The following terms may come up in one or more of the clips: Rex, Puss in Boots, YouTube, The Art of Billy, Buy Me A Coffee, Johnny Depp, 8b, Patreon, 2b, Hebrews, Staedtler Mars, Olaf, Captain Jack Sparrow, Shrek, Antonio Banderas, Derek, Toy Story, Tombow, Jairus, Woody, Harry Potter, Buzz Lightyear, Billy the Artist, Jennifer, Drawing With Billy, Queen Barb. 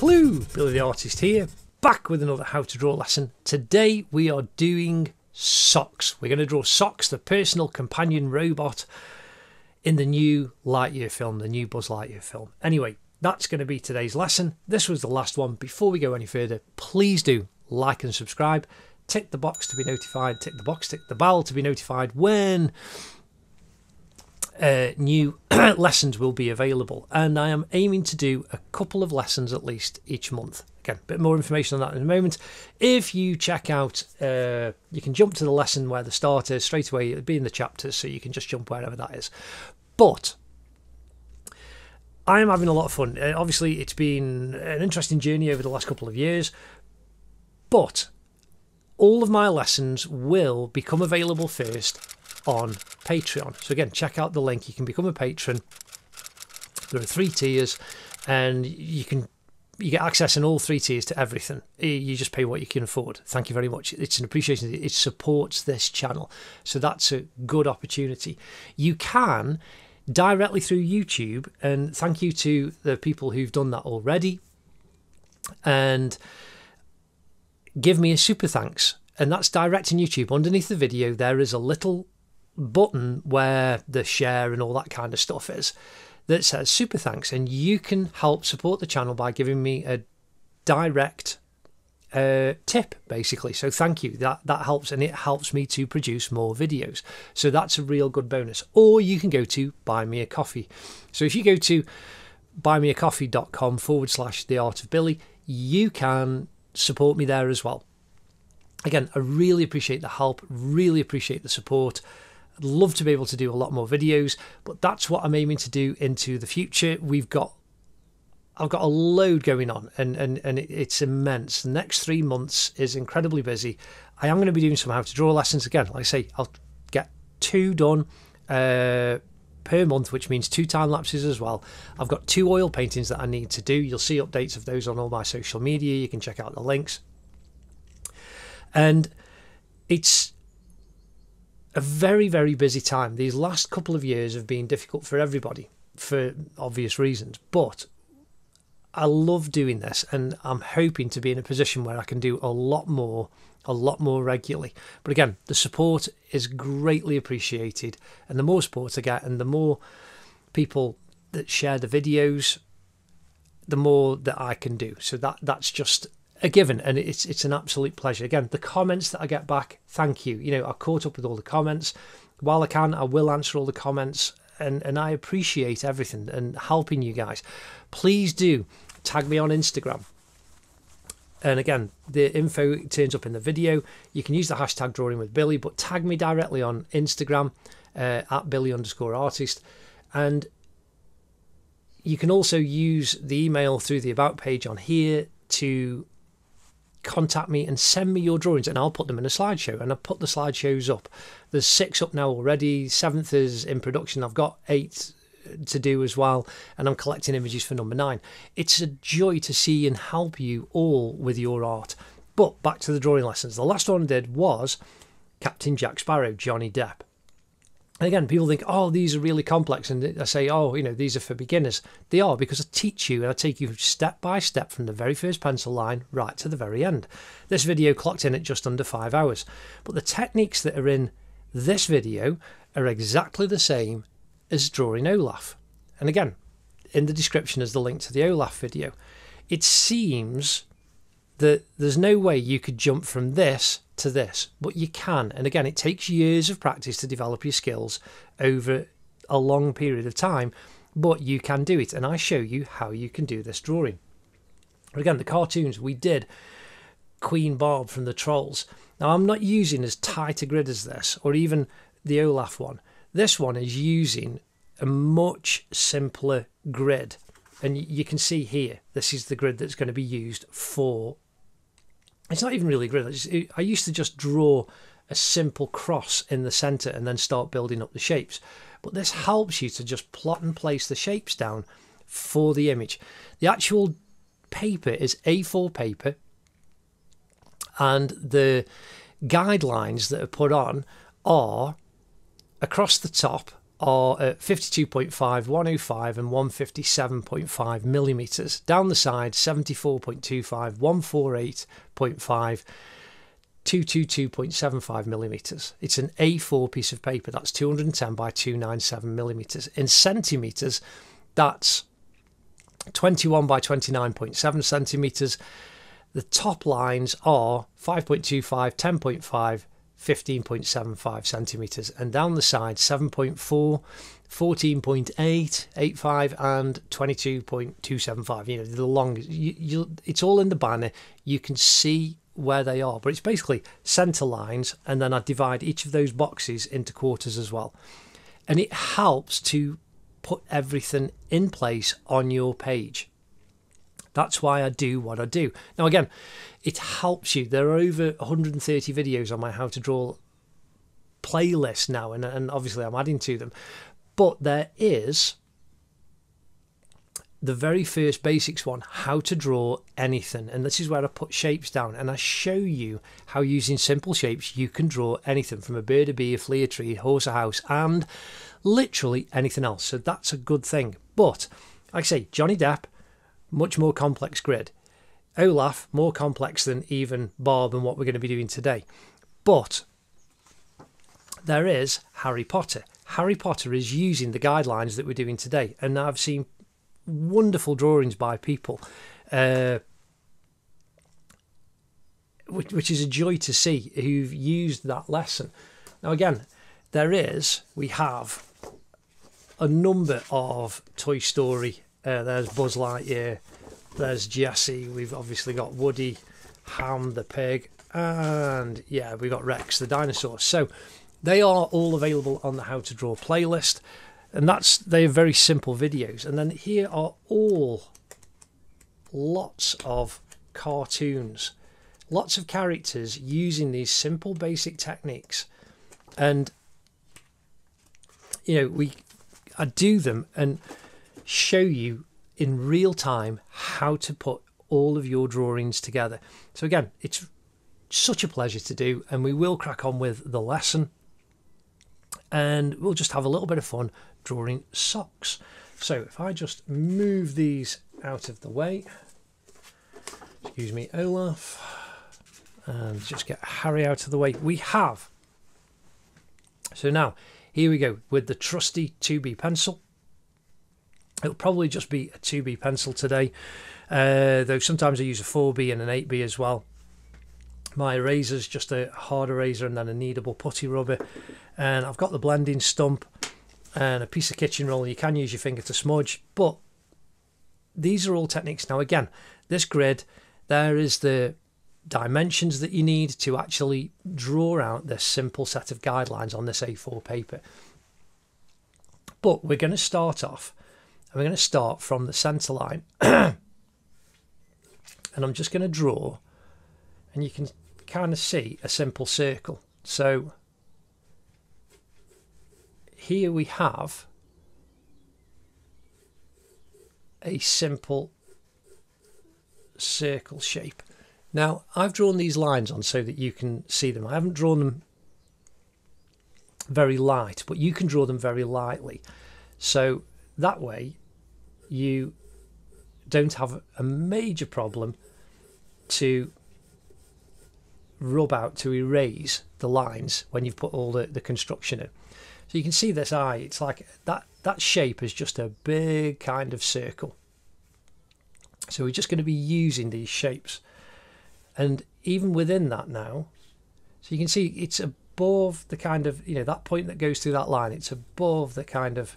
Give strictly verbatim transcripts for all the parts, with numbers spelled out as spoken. Hello, Billy the Artist here, back with another How to Draw lesson. Today we are doing Sox. We're going to draw Sox, the personal companion robot in the new Lightyear film, the new Buzz Lightyear film. Anyway, that's going to be today's lesson. This was the last one. Before we go any further, please do like and subscribe. Tick the box to be notified, tick the box, tick the bell to be notified when Uh, new lessons will be available, and I am aiming to do a couple of lessons at least each month. Again, a bit more information on that in a moment. If you check out, uh, you can jump to the lesson where the start is straight away. It'll be in the chapters, so you can just jump wherever that is. But I am having a lot of fun. Uh, obviously, it's been an interesting journey over the last couple of years, but all of my lessons will become available first on Patreon. So again, check out the link. You can become a patron. There are three tiers, and you can you get access in all three tiers to everything. You just pay what you can afford. Thank you very much. It's an appreciation. It supports this channel, so that's a good opportunity. You can directly through YouTube, and thank you to the people who've done that already, and give me a super thanks, and that's direct in YouTube. Underneath the video there is a little button where the share and all that kind of stuff is that says super thanks, and you can help support the channel by giving me a direct uh, tip, basically. So thank you, that that helps, and it helps me to produce more videos, so that's a real good bonus. Or you can go to Buy Me a Coffee. So if you go to buy me a coffee dot com forward slash the art of Billy, you can support me there as well. Again, I really appreciate the help, really appreciate the support. Love to be able to do a lot more videos, but that's what I'm aiming to do into the future. We've got I've got a load going on, and and and it's immense. The next three months is incredibly busy. I am going to be doing some How to Draw lessons again. Like I say, I'll get two done uh per month, which means two time lapses as well. I've got two oil paintings that I need to do. You'll see updates of those on all my social media. You can check out the links, and it's a very, very busy time. These last couple of years have been difficult for everybody for obvious reasons, but I love doing this, and I'm hoping to be in a position where I can do a lot more, a lot more regularly. But again, the support is greatly appreciated, and the more support I get, and the more people that share the videos, the more that I can do. So that that's just a given, and it's it's an absolute pleasure. Again, the comments that I get back, thank you. You know, I caught up with all the comments. While I can, I will answer all the comments, and and I appreciate everything and helping you guys. Please do tag me on Instagram, and again, the info turns up in the video. You can use the hashtag Drawing with Billy, but tag me directly on Instagram uh, at Billy underscore artist, and you can also use the email through the about page on here to contact me and send me your drawings, and I'll put them in a slideshow, and I put the slideshows up. There's six up now already, seventh is in production. I've got eight to do as well, and I'm collecting images for number nine. It's a joy to see and help you all with your art. But back to the drawing lessons. The last one I did was Captain Jack Sparrow, Johnny Depp. And again, people think, oh, these are really complex, and I say, oh, you know, these are for beginners. They are, because I teach you, and I take you step by step from the very first pencil line right to the very end. This video clocked in at just under five hours. But the techniques that are in this video are exactly the same as drawing Olaf. And again, in the description is the link to the Olaf video. It seems that there's no way you could jump from this to this, but you can. And again, it takes years of practice to develop your skills over a long period of time, but you can do it, and I show you how you can do this drawing. But again, the cartoons we did, Queen Barb from the Trolls. Now, I'm not using as tight a grid as this, or even the Olaf one. This one is using a much simpler grid, and you can see here, this is the grid that's going to be used for. It's not even really a grid. I used to just draw a simple cross in the centre and then start building up the shapes. But this helps you to just plot and place the shapes down for the image. The actual paper is A four paper, and the guidelines that are put on are across the top are at fifty-two point five, one oh five and one fifty-seven point five millimeters. Down the side, seventy-four point two five, one forty-eight point five, two twenty-two point seven five millimeters. It's an A four piece of paper. That's two hundred ten by two ninety-seven millimeters. In centimeters, that's twenty-one by twenty-nine point seven centimeters. The top lines are five point two five, ten point five, fifteen point seven five centimeters, and down the side seven point four, fourteen point eight, eighty-five and twenty-two point two seven five. You know, the long, you, you, it's all in the banner. You can see where they are, but it's basically center lines, and then I divide each of those boxes into quarters as well, and it helps to put everything in place on your page. That's why I do what I do. Now again, it helps you. There are over one hundred thirty videos on my How to Draw playlist now, and, and obviously I'm adding to them. But there is the very first basics one, How to Draw Anything. And this is where I put shapes down, and I show you how using simple shapes you can draw anything, from a bird, a bee, a flea, a tree, a horse, a house, and literally anything else. So that's a good thing. But like I say, Johnny Depp, much more complex grid. Olaf, more complex than even Barb and what we're going to be doing today. But there is Harry Potter. Harry Potter is using the guidelines that we're doing today, and I've seen wonderful drawings by people, uh, which, which is a joy to see, who've used that lesson. Now again, there is, we have a number of Toy Story. Uh, there's Buzz Lightyear, there's Jessie, we've obviously got Woody, Ham the pig, and yeah, we've got Rex the dinosaur. So they are all available on the How to Draw playlist, and that's, they're very simple videos. And then here are all lots of cartoons, lots of characters using these simple basic techniques, and you know, we I do them and show you in real time how to put all of your drawings together. So again, it's such a pleasure to do, and we will crack on with the lesson, and we'll just have a little bit of fun drawing socks. So if I just move these out of the way, excuse me, Olaf, and just get Harry out of the way, we have. So now here we go with the trusty two B pencil. It'll probably just be a two B pencil today, uh, though sometimes I use a four B and an eight B as well. My eraser's just a hard eraser and then a kneadable putty rubber. And I've got the blending stump and a piece of kitchen roll. You can use your finger to smudge, but these are all techniques. Now again, this grid, there is the dimensions that you need to actually draw out this simple set of guidelines on this A four paper. But we're going to start off. And we're going to start from the centre line, and I'm just going to draw, and you can kind of see a simple circle. So here we have a simple circle shape. Now I've drawn these lines on so that you can see them. I haven't drawn them very light, but you can draw them very lightly. So that way you don't have a major problem to rub out, to erase the lines when you've put all the, the construction in. So you can see this eye, it's like that, that shape is just a big kind of circle. So we're just going to be using these shapes. And even within that now, so you can see it's above the kind of, you know, that point that goes through that line, it's above the kind of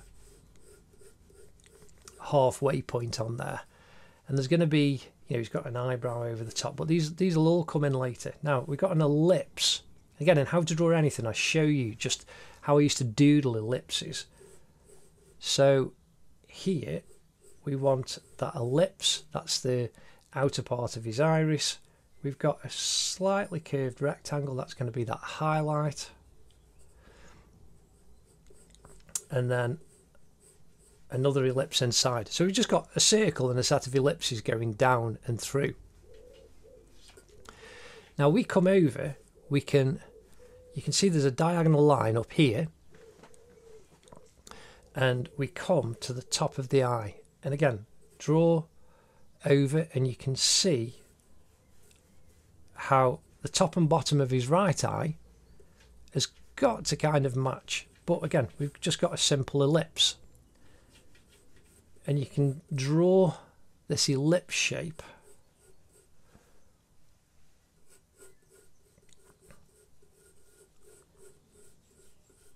halfway point on there, and there's going to be, you know, he's got an eyebrow over the top, but these these will all come in later. Now we've got an ellipse. Again, in How to Draw Anything, I show you just how I used to doodle ellipses. So here we want that ellipse, that's the outer part of his iris. We've got a slightly curved rectangle, that's going to be that highlight, and then another ellipse inside. So we've just got a circle and a set of ellipses going down and through. Now we come over, we can, you can see there's a diagonal line up here, and we come to the top of the eye, and again draw over and you can see how the top and bottom of his right eye has got to kind of match, but again we've just got a simple ellipse, and you can draw this ellipse shape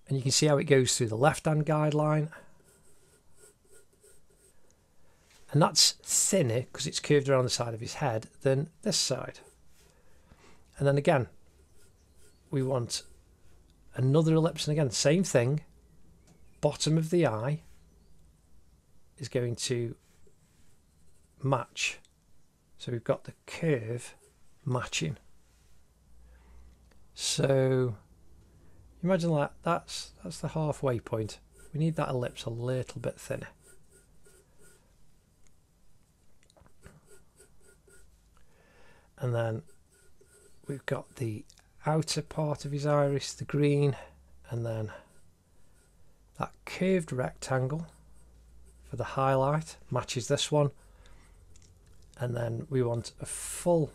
and you can see how it goes through the left hand guideline, and that's thinner because it's curved around the side of his head than this side. And then again we want another ellipse, and again same thing, bottom of the eye is going to match, so we've got the curve matching. So imagine that, that's that's the halfway point. We need that ellipse a little bit thinner. And then we've got the outer part of his iris, the green, and then that curved rectangle for the highlight matches this one, and then we want a full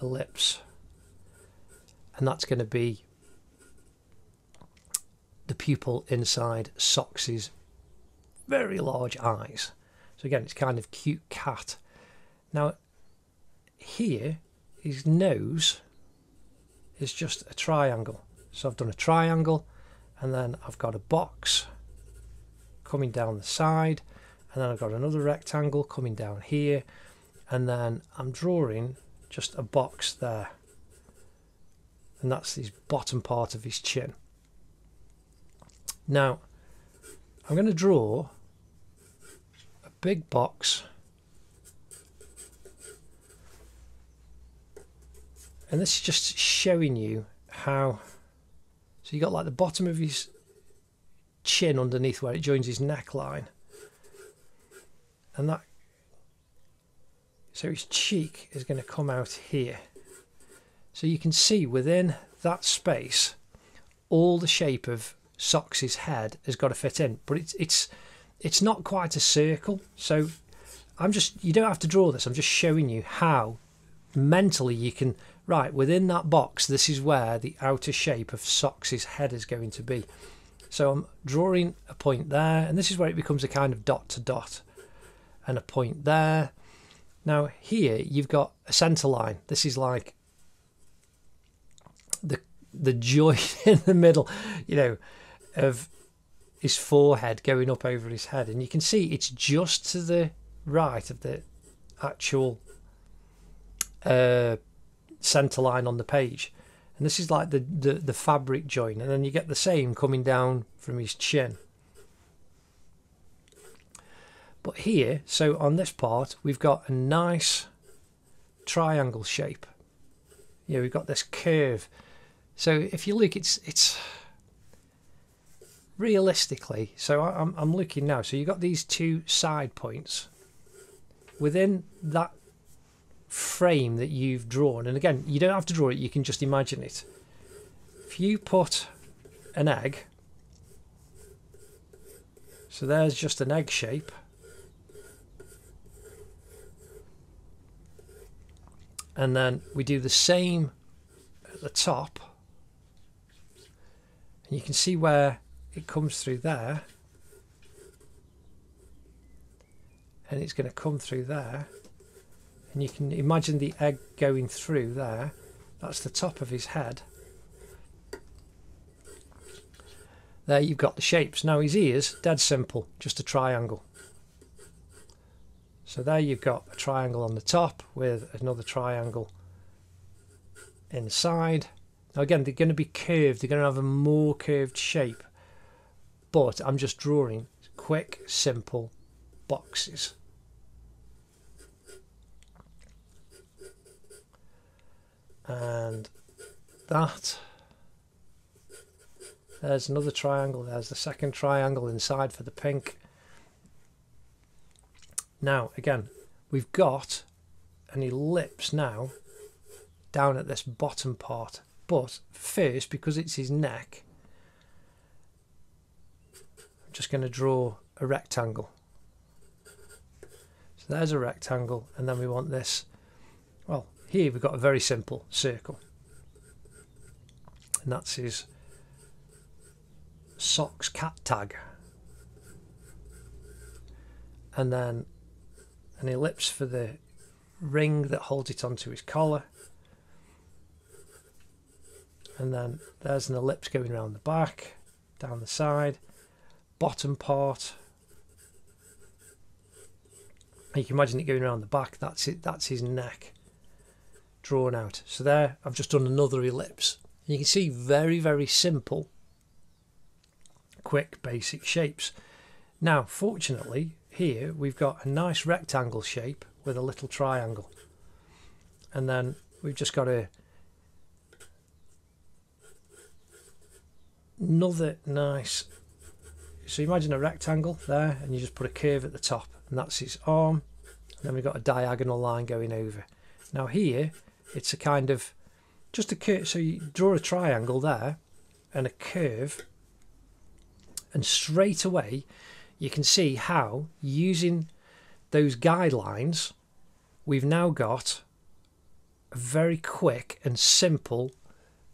ellipse, and that's going to be the pupil inside Sox's very large eyes. So again, it's kind of cute cat. Now here his nose is just a triangle, so I've done a triangle and then I've got a box coming down the side, and then I've got another rectangle coming down here, and then I'm drawing just a box there, and that's his bottom part of his chin. Now I'm going to draw a big box, and this is just showing you how, so you got like the bottom of his chin underneath where it joins his neckline, and that, so his cheek is going to come out here, so you can see within that space all the shape of Sox's head has got to fit in, but it's it's it's not quite a circle. So I'm just, you don't have to draw this, I'm just showing you how mentally you can, right, within that box this is where the outer shape of Sox's head is going to be. So I'm drawing a point there, and this is where it becomes a kind of dot to dot, and a point there. Now here you've got a center line, this is like the the joint in the middle, you know, of his forehead going up over his head, and you can see it's just to the right of the actual uh, center line on the page, and this is like the, the the fabric joint, and then you get the same coming down from his chin. But here, so on this part we've got a nice triangle shape, you know, we've got this curve. So if you look, it's it's realistically, so I'm, I'm looking now, so you've got these two side points within that frame that you've drawn, and again you don't have to draw it, you can just imagine it. If you put an egg, so there's just an egg shape, and then we do the same at the top, and you can see where it comes through there, and it's going to come through there, and you can imagine the egg going through there. That's the top of his head. There you've got the shapes. Now his ears, dead simple, just a triangle. So there you've got a triangle on the top with another triangle inside. Now again, they're going to be curved, they're going to have a more curved shape, but I'm just drawing quick, simple boxes. And that, there's another triangle, there's the second triangle inside for the pink. Now again, we've got an ellipse now down at this bottom part, but first, because it's his neck, just going to draw a rectangle. So there's a rectangle, and then we want this. Well, here we've got a very simple circle, and that's his Sox cat tag. And then an ellipse for the ring that holds it onto his collar, and then there's an ellipse going around the back, down the side, bottom part. You can imagine it going around the back. That's it. That's his neck drawn out. So there, I've just done another ellipse. You can see very, very simple, quick, basic shapes. Now, fortunately, here we've got a nice rectangle shape with a little triangle, and then we've just got a another nice, so imagine a rectangle there, and you just put a curve at the top, and that's his arm, and then we've got a diagonal line going over. Now here it's a kind of just a curve, so you draw a triangle there and a curve, and straight away you can see how, using those guidelines, we've now got a very quick and simple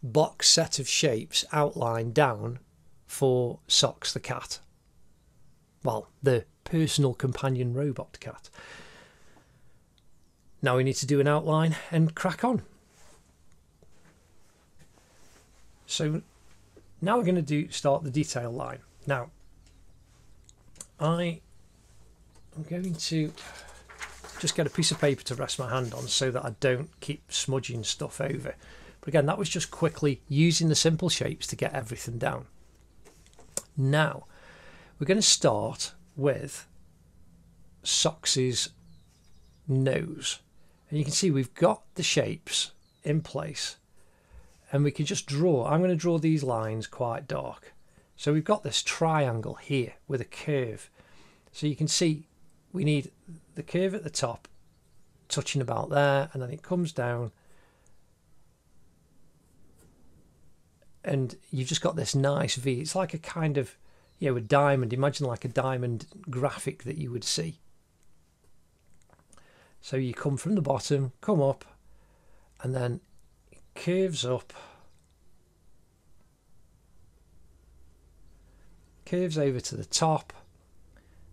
box set of shapes outlined down for Sox the cat. Well, the personal companion robot cat. Now we need to do an outline and crack on. So now we're going to do start the detail line. Now, I am going to just get a piece of paper to rest my hand on so that I don't keep smudging stuff over. But again, that was just quickly using the simple shapes to get everything down. Now, we're going to start with Sox's nose. And you can see we've got the shapes in place. And we can just draw. I'm going to draw these lines quite dark. So we've got this triangle here with a curve. So you can see we need the curve at the top touching about there, and then it comes down. And you've just got this nice V. It's like a kind of, you know, a diamond. Imagine like a diamond graphic that you would see. So you come from the bottom, come up, and then it curves up. Curves over to the top,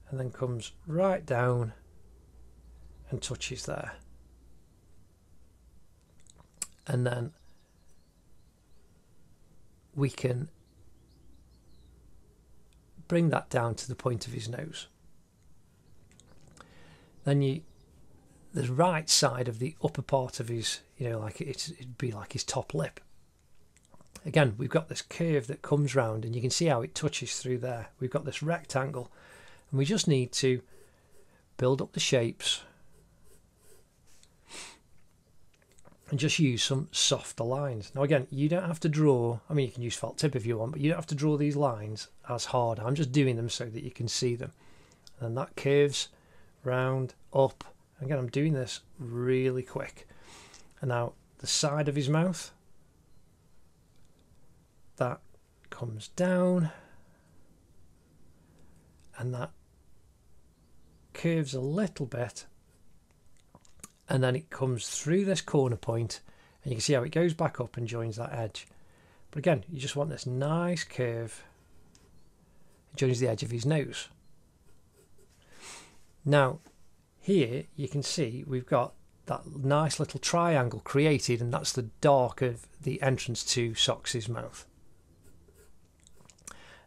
and then comes right down and touches there, and then we can bring that down to the point of his nose. Then you, the right side of the upper part of his, you know, like it's, it'd be like his top lip. Again, we've got this curve that comes round, and you can see how it touches through there. We've got this rectangle, and we just need to build up the shapes and just use some softer lines. Now again, you don't have to draw, I mean you can use felt tip if you want, but you don't have to draw these lines as hard. I'm just doing them so that you can see them. And that curves round, up. Again, I'm doing this really quick. And now the side of his mouth, that comes down, and that curves a little bit, and then it comes through this corner point, and you can see how it goes back up and joins that edge. But again, you just want this nice curve. It joins the edge of his nose. Now here you can see we've got that nice little triangle created, and that's the dark of the entrance to Sox's mouth.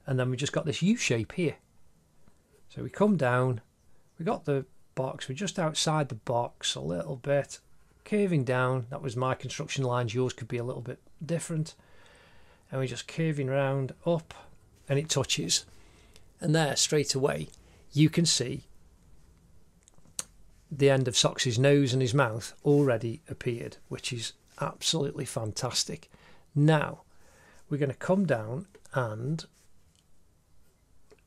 And then we just got this U shape here. So we come down, we got the box, we're just outside the box a little bit, curving down. That was my construction lines, yours could be a little bit different. And we're just curving round, up, and it touches. And there, straight away, you can see the end of Sox's nose and his mouth already appeared, which is absolutely fantastic. Now, we're going to come down, and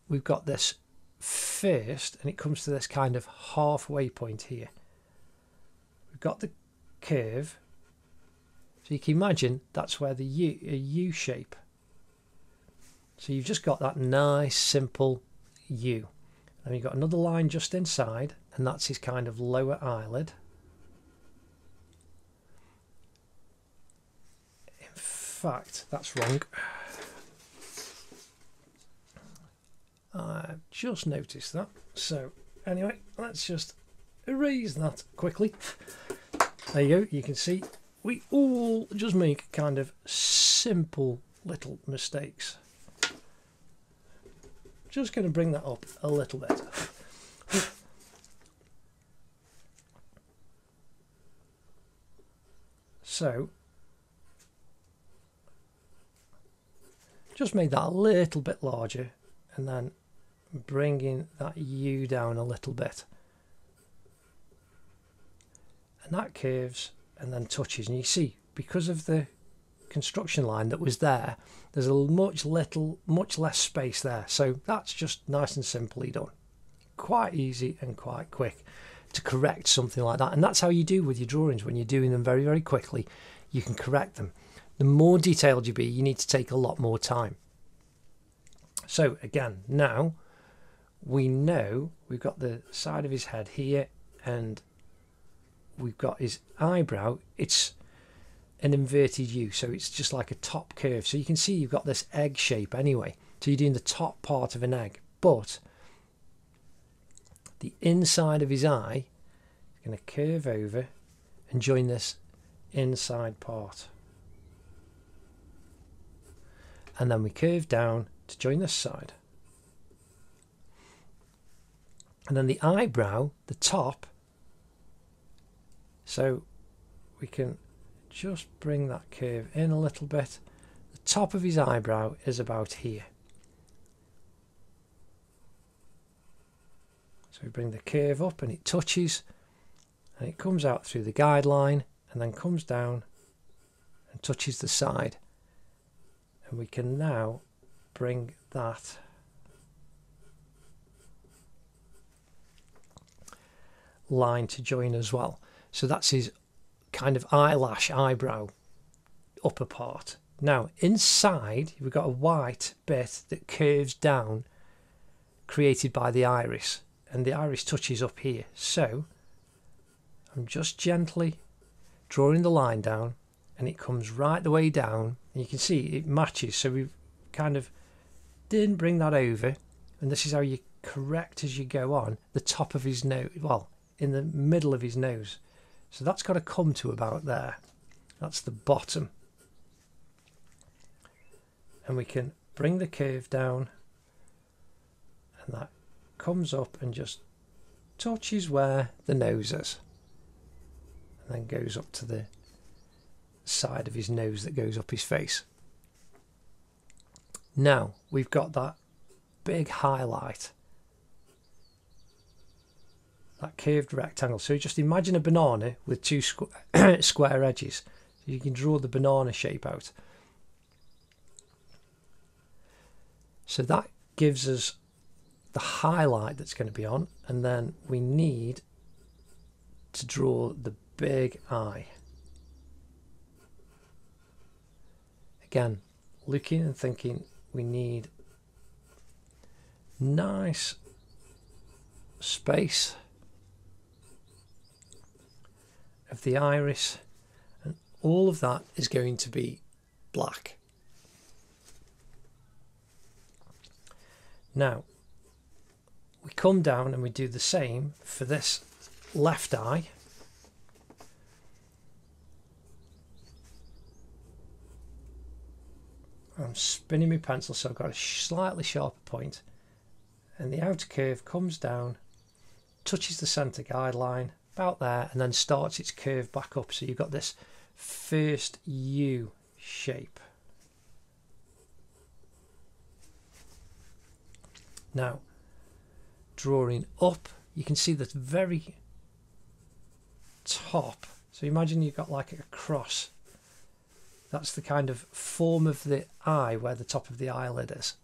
we've got this first, and it comes to this kind of halfway point here. We've got the curve, so you can imagine that's where the U, a U shape. So you've just got that nice, simple U. And you've got another line just inside, and that's his kind of lower eyelid. In fact, that's wrong. I just noticed that. So anyway, let's just erase that quickly. There you go. You can see we all just make kind of simple little mistakes. Just going to bring that up a little bit. So, just made that a little bit larger, and then bringing that U down a little bit. And that curves and then touches, and you see, because of the construction line that was there, there's a much little much less space there. So that's just nice and simply done, quite easy and quite quick to correct something like that. And that's how you do with your drawings. When you're doing them very very quickly, you can correct them. The more detailed you be, you need to take a lot more time. So again, now we know we've got the side of his head here, and we've got his eyebrow. It's an inverted U, so it's just like a top curve. So you can see you've got this egg shape anyway, so you're doing the top part of an egg, but the inside of his eye is going to curve over and join this inside part, and then we curve down to join this side. And then the eyebrow, the top, so we can just bring that curve in a little bit. The top of his eyebrow is about here, so we bring the curve up and it touches, and it comes out through the guideline and then comes down and touches the side. And we can now bring that line to join as well. So that's his kind of eyelash, eyebrow, upper part. Now inside we've got a white bit that curves down, created by the iris, and the iris touches up here. So I'm just gently drawing the line down, and it comes right the way down, and you can see it matches. So we've kind of didn't bring that over, and this is how you correct as you go on. The top of his nose, well, in the middle of his nose. So that's got to come to about there. That's the bottom. And we can bring the curve down, and that comes up and just touches where the nose is, and then goes up to the side of his nose that goes up his face. Now we've got that big highlight, that curved rectangle. So just imagine a banana with two squ square edges. So you can draw the banana shape out. So that gives us the highlight that's going to be on, and then we need to draw the big eye. Again, looking and thinking, we need nice space of the iris, and all of that is going to be black. Now we come down and we do the same for this left eye, I'm spinning my pencil so I've got a slightly sharper point, and the outer curve comes down, touches the center guideline out there, and then starts its curve back up. So you've got this first U shape. Now drawing up, you can see the very top. So imagine you've got like a cross. That's the kind of form of the eye where the top of the eyelid is,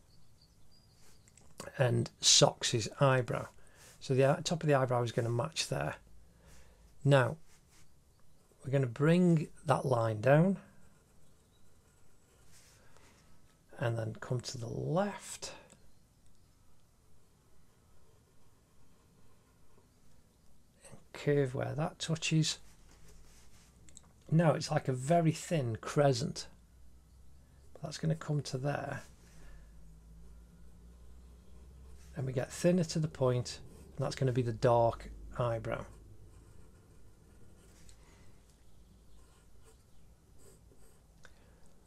and Sox his eyebrow. So the top of the eyebrow is going to match there. Now we're going to bring that line down and then come to the left, curve where that touches. No, it's like a very thin crescent. That's going to come to there, and we get thinner to the point, and that's going to be the dark eyebrow.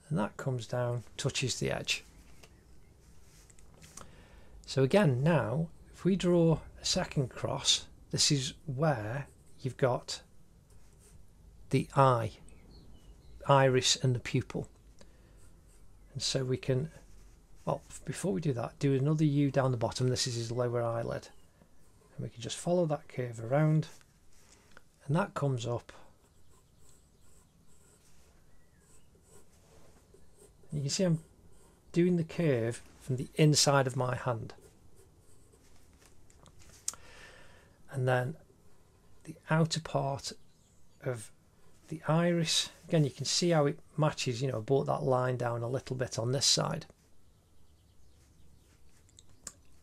And that comes down, touches the edge. So again, now if we draw a second cross, this is where you've got the eye, iris and the pupil. And so we can, well, before we do that, do another U down the bottom. This is his lower eyelid. And we can just follow that curve around, and that comes up. You can see I'm doing the curve from the inside of my hand. And then the outer part of the iris, again, you can see how it matches. You know, I brought that line down a little bit on this side,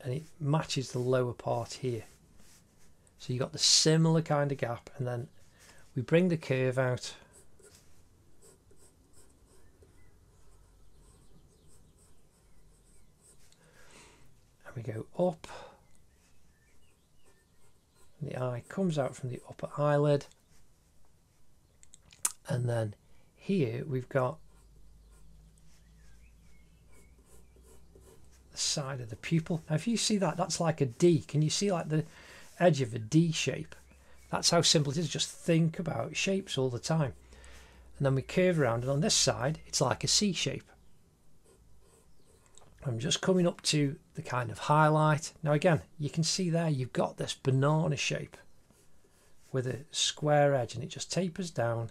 and it matches the lower part here. So you got the similar kind of gap, and then we bring the curve out. We go up, and the eye comes out from the upper eyelid, and then here we've got the side of the pupil. Now if you see that, that's like a D. Can you see like the edge of a D shape? That's how simple it is. Just think about shapes all the time. And then we curve around, and on this side it's like a C shape. I'm just coming up to the kind of highlight. Now again, you can see there you've got this banana shape with a square edge, and it just tapers down,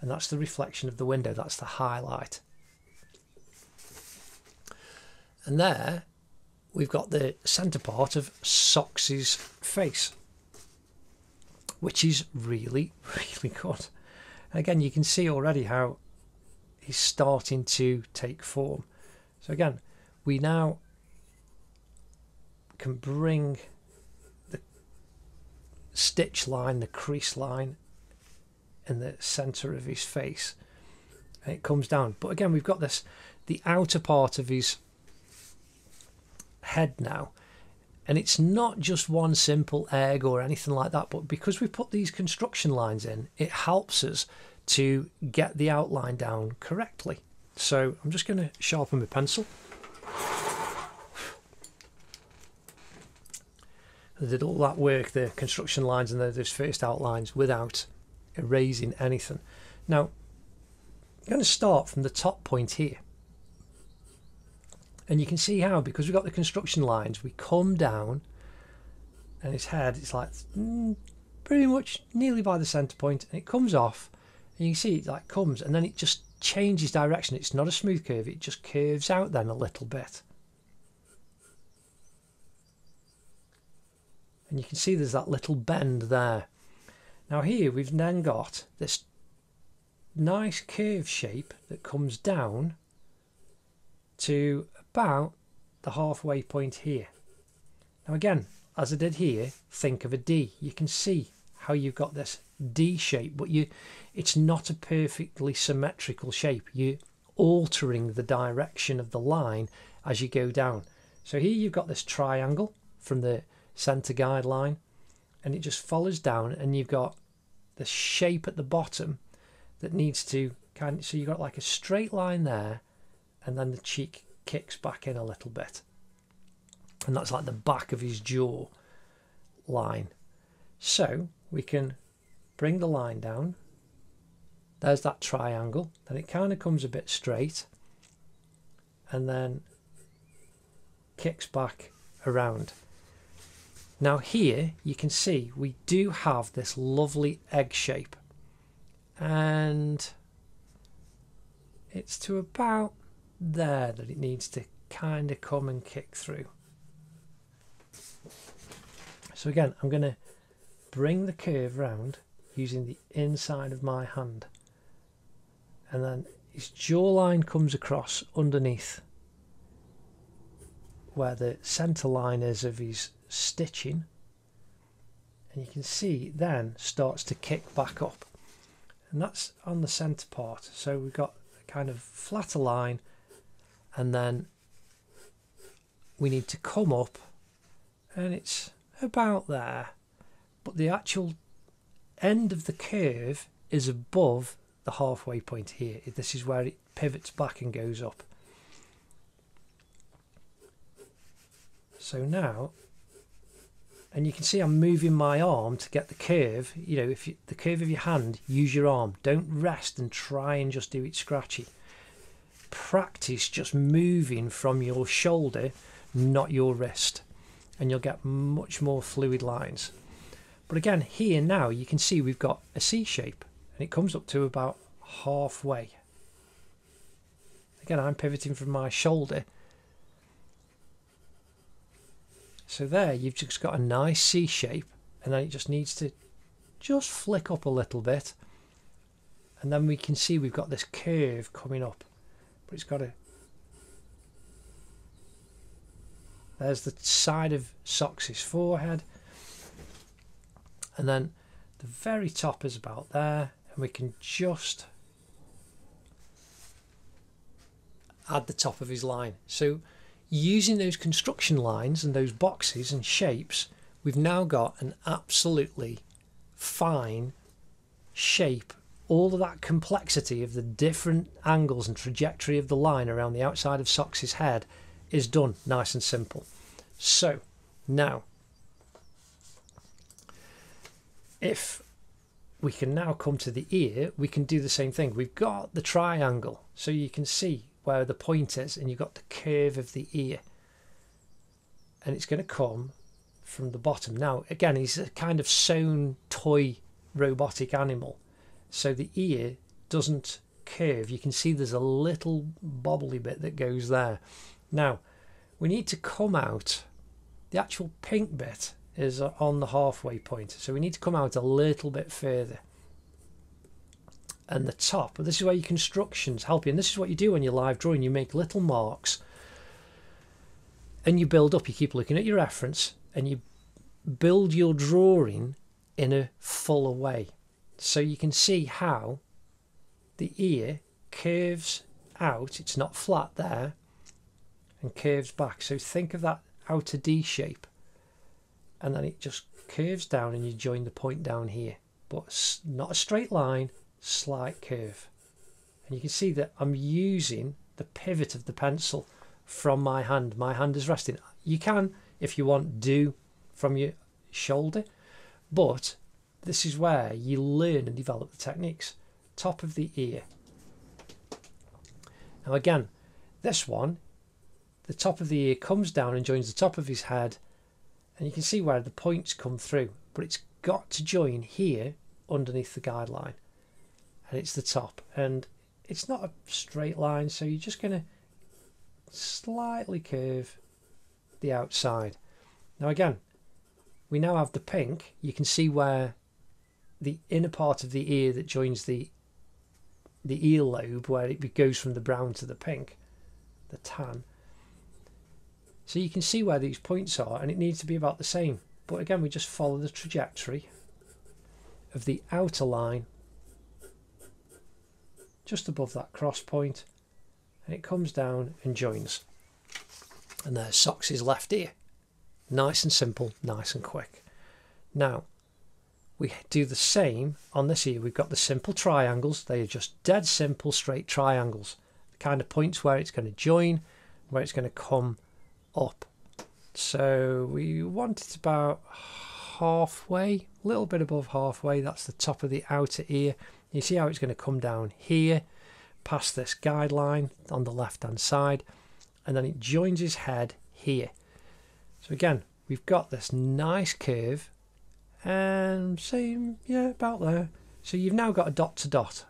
and that's the reflection of the window. That's the highlight. And there we've got the center part of Sox's face, which is really, really good. And again, you can see already how he's starting to take form. So again, we now can bring the stitch line, the crease line in the center of his face, and it comes down. But again, we've got this, the outer part of his head now, and it's not just one simple egg or anything like that, but because we put these construction lines in, it helps us to get the outline down correctly. So I'm just going to sharpen my pencil. I did all that work, the construction lines and those first outlines, without erasing anything. Now I'm going to start from the top point here, and you can see how, because we've got the construction lines, we come down, and his head, it's like mm, pretty much nearly by the center point, and it comes off, and you can see it like comes, and then it just changes direction. It's not a smooth curve, it just curves out then a little bit. And you can see there's that little bend there. Now here we've then got this nice curve shape that comes down to about the halfway point here. Now again, as I did here, think of a D. You can see how you've got this D shape, but you it's not a perfectly symmetrical shape. You're altering the direction of the line as you go down. So here you've got this triangle from the center guideline, and it just follows down, and you've got the shape at the bottom that needs to kind of, so you've got like a straight line there, and then the cheek kicks back in a little bit, and that's like the back of his jaw line. So we can bring the line down, there's that triangle, then it kind of comes a bit straight, and then kicks back around. Now here you can see we do have this lovely egg shape, and it's to about there that it needs to kind of come and kick through. So again, I'm going to bring the curve round using the inside of my hand, and then his jawline comes across underneath where the center line is of his stitching, and you can see it then starts to kick back up, and that's on the center part. So we've got a kind of flatter line, and then we need to come up, and it's about there, but the actual end of the curve is above the halfway point here. This is where it pivots back and goes up. So now, and you can see I'm moving my arm to get the curve. You know, if you, the curve of your hand, use your arm. Don't rest and try and just do it scratchy. Practice just moving from your shoulder, not your wrist, and you'll get much more fluid lines. But again, here now you can see we've got a C shape, and it comes up to about halfway. Again, I'm pivoting from my shoulder. So there, you've just got a nice C shape, and then it just needs to just flick up a little bit, and then we can see we've got this curve coming up, but it's got a... There's the side of Sox's forehead, and then the very top is about there, and we can just add the top of his line. So using those construction lines and those boxes and shapes, we've now got an absolutely fine shape. All of that complexity of the different angles and trajectory of the line around the outside of Sox's head is done nice and simple. So now, if we can now come to the ear, we can do the same thing. We've got the triangle, so you can see where the point is, and you've got the curve of the ear, and it's going to come from the bottom. Now again, he's a kind of sewn toy robotic animal, so the ear doesn't curve. You can see there's a little bobbly bit that goes there. Now we need to come out. The actual pink bit is on the halfway point, so we need to come out a little bit further. And the top, this is where your constructions help you, and this is what you do when you're live drawing. You make little marks and you build up. You keep looking at your reference and you build your drawing in a fuller way. So you can see how the ear curves out, it's not flat there, and curves back. So think of that outer D shape, and then it just curves down and you join the point down here, but not a straight line, slight curve. And you can see that I'm using the pivot of the pencil from my hand. My hand is resting. You can, if you want, do from your shoulder, but this is where you learn and develop the techniques. Top of the ear. Now again, this one, the top of the ear comes down and joins the top of his head, and you can see where the points come through, but it's got to join here underneath the guideline. And it's the top, and it's not a straight line, so you're just going to slightly curve the outside. Now again, we now have the pink. You can see where the inner part of the ear that joins the the earlobe, where it goes from the brown to the pink, the tan. So you can see where these points are, and it needs to be about the same. But again, we just follow the trajectory of the outer line just above that cross point, and it comes down and joins. And there's Sox's left ear. Nice and simple, nice and quick. Now we do the same on this ear. We've got the simple triangles. They are just dead simple straight triangles, the kind of points where it's going to join, where it's going to come up. So we want it about halfway, a little bit above halfway. That's the top of the outer ear. You see how it's going to come down here past this guideline on the left hand side, and then it joins his head here. So again, we've got this nice curve, and same, yeah, about there. So you've now got a dot to dot,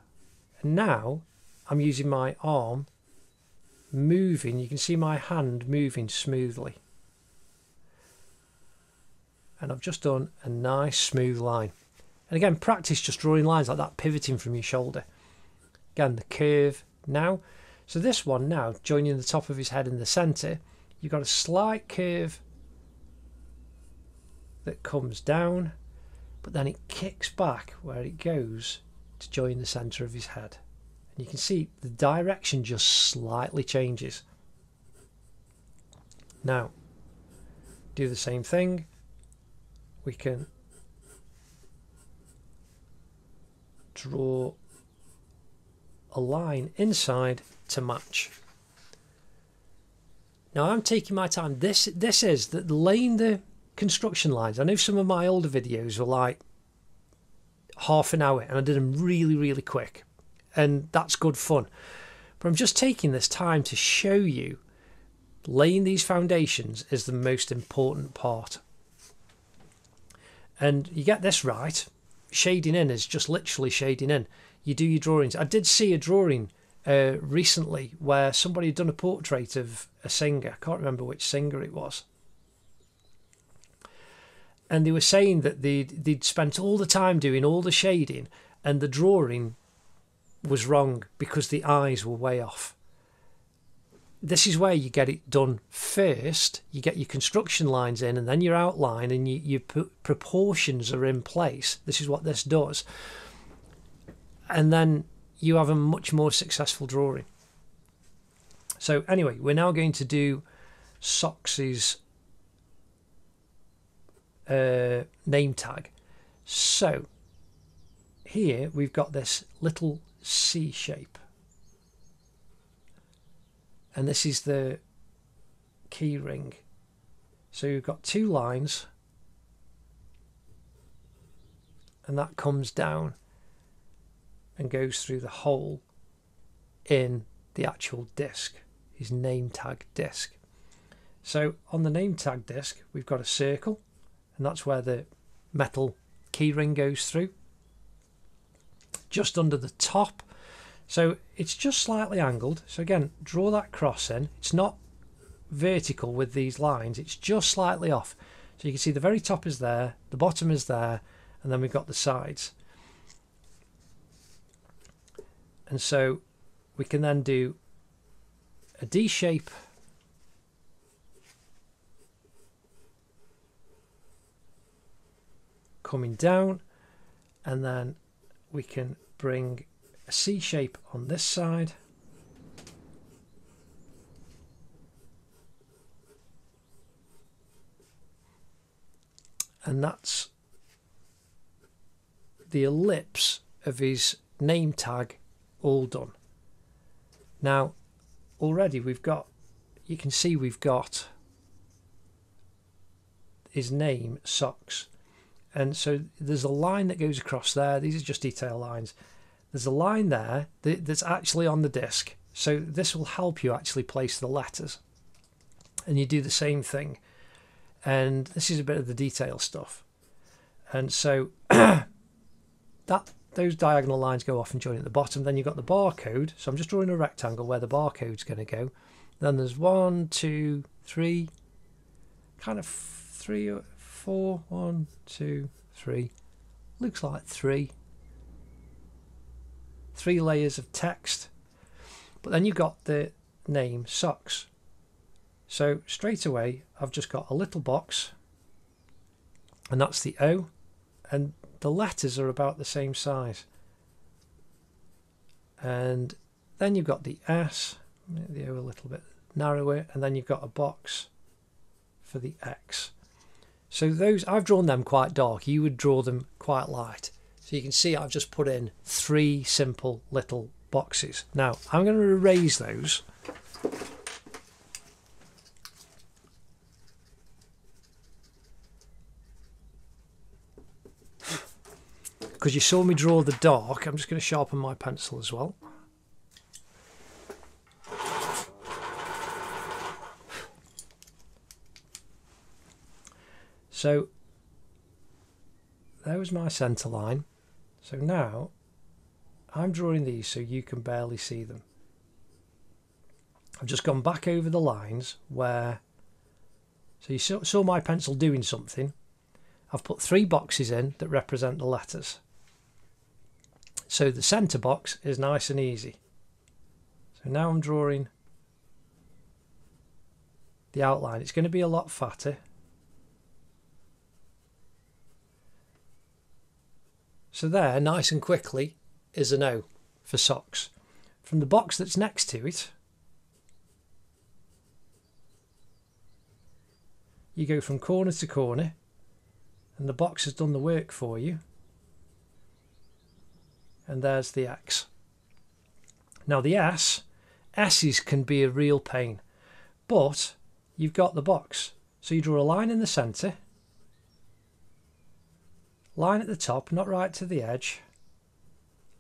and now I'm using my arm moving. You can see my hand moving smoothly, and I've just done a nice smooth line. And again, practice just drawing lines like that, pivoting from your shoulder. Again, the curve now. So this one now, joining the top of his head in the centre, you've got a slight curve that comes down, but then it kicks back where it goes to join the center of his head. And you can see the direction just slightly changes. Now, do the same thing. We can draw a line inside to match. Now I'm taking my time. This this is the laying the construction lines. I know some of my older videos were like half an hour and I did them really, really quick. And that's good fun. But I'm just taking this time to show you laying these foundations is the most important part. And you get this right. Shading in is just literally shading in. You do your drawings. I did see a drawing uh, recently where somebody had done a portrait of a singer. I can't remember which singer it was. And they were saying that they'd, they'd spent all the time doing all the shading and the drawing was wrong because the eyes were way off. This is where you get it done first. You get your construction lines in and then your outline and you, your p proportions are in place. This is what this does. And then you have a much more successful drawing. So anyway, we're now going to do Sox's uh, name tag. So here we've got this little C shape. And this is the key ring. So you've got two lines and that comes down and goes through the hole in the actual disc, his name tag disc. So on the name tag disc we've got a circle and that's where the metal key ring goes through, just under the top. So it's just slightly angled. So again, draw that cross in. It's not vertical with these lines. It's just slightly off. So you can see the very top is there, the bottom is there, and then we've got the sides. And so we can then do a D shape coming down, and then we can bring a C shape on this side and that's the ellipse of his name tag all done. Now already we've got, you can see we've got his name Sox, and so there's a line that goes across there. These are just detail lines. There's a line there that's actually on the disc, so this will help you actually place the letters. And you do the same thing, and this is a bit of the detail stuff. And so that those diagonal lines go off and join at the bottom. Then you've got the barcode, so I'm just drawing a rectangle where the barcode's going to go. Then there's one, two, three, kind of three or four, one, two, three, looks like three. Three layers of text, but then you've got the name Sox. So straight away I've just got a little box and that's the O, and the letters are about the same size. And then you've got the S, make the O a little bit narrower, and then you've got a box for the X. So those, I've drawn them quite dark, you would draw them quite light. So you can see I've just put in three simple little boxes. Now I'm going to erase those. Because you saw me draw the dark, I'm just going to sharpen my pencil as well. So there was my centre line. So now I'm drawing these so you can barely see them. I've just gone back over the lines where, so you saw my pencil doing something. I've put three boxes in that represent the letters. So the centre box is nice and easy. So now I'm drawing the outline. It's going to be a lot fatter. So there, nice and quickly, is a no for socks. From the box that's next to it, you go from corner to corner, and the box has done the work for you. And there's the axe. Now the ass, asses can be a real pain, but you've got the box. So you draw a line in the centre, line at the top, not right to the edge,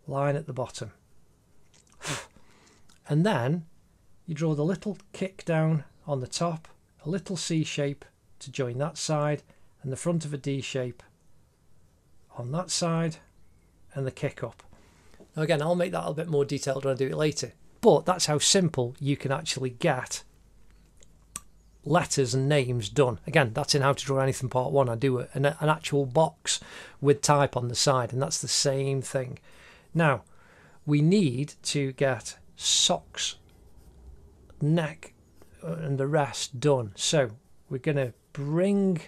line at the bottom. And then you draw the little kick down on the top, a little C shape to join that side, and the front of a D shape on that side, and the kick up. Now again, I'll make that a bit more detailed when I do it later, but that's how simple you can actually get letters and names done. Again, that's in How to Draw Anything Part One. I do an, an actual box with type on the side, and that's the same thing. Now we need to get socks, neck, and the rest done. So we're gonna bring,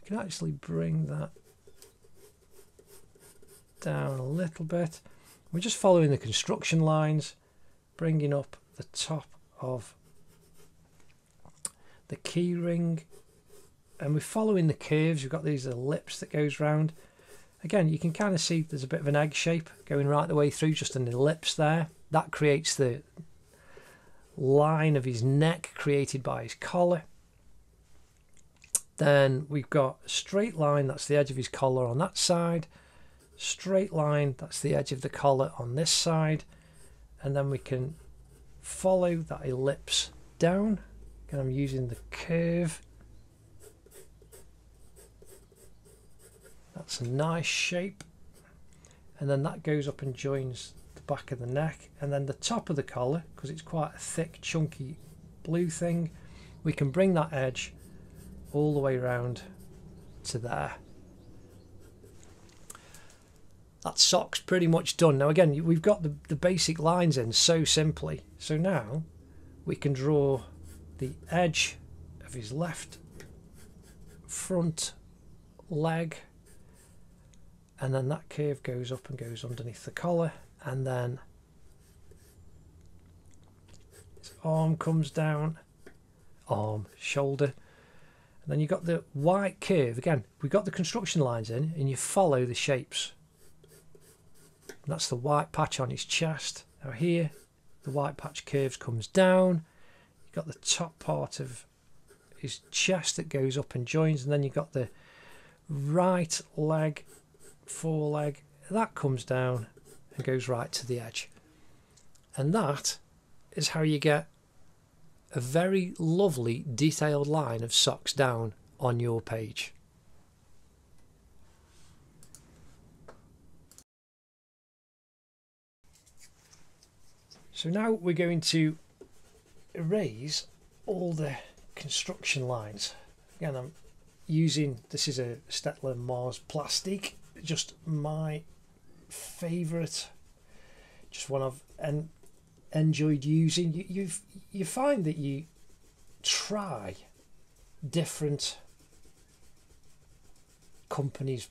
we can actually bring that down a little bit. We're just following the construction lines, bringing up the top of the key ring, and we're following the curves. We've got these ellipse that goes round. Again, you can kind of see there's a bit of an egg shape going right the way through, just an ellipse there. That creates the line of his neck created by his collar. Then we've got a straight line, that's the edge of his collar on that side, straight line, that's the edge of the collar on this side, and then we can follow that ellipse down. Again, I'm using the curve. That's a nice shape, and then that goes up and joins the back of the neck, and then the top of the collar, because it's quite a thick chunky blue thing, we can bring that edge all the way around to there. That sock's pretty much done. Now again, we've got the, the basic lines in so simply. So now we can draw the edge of his left front leg, and then that curve goes up and goes underneath the collar, and then his arm comes down, arm, shoulder, and then you've got the white curve. Again, we've got the construction lines in, and you follow the shapes. And that's the white patch on his chest. Now here, the white patch curves, comes down, you've got the top part of his chest that goes up and joins, and then you've got the right leg, foreleg, that comes down and goes right to the edge. And that is how you get a very lovely detailed line of socks down on your page. So now we're going to erase all the construction lines. Again, I'm using, this is a Staedtler Mars plastic, just my favourite, just one I've en enjoyed using. You, you've, you find that you try different companies,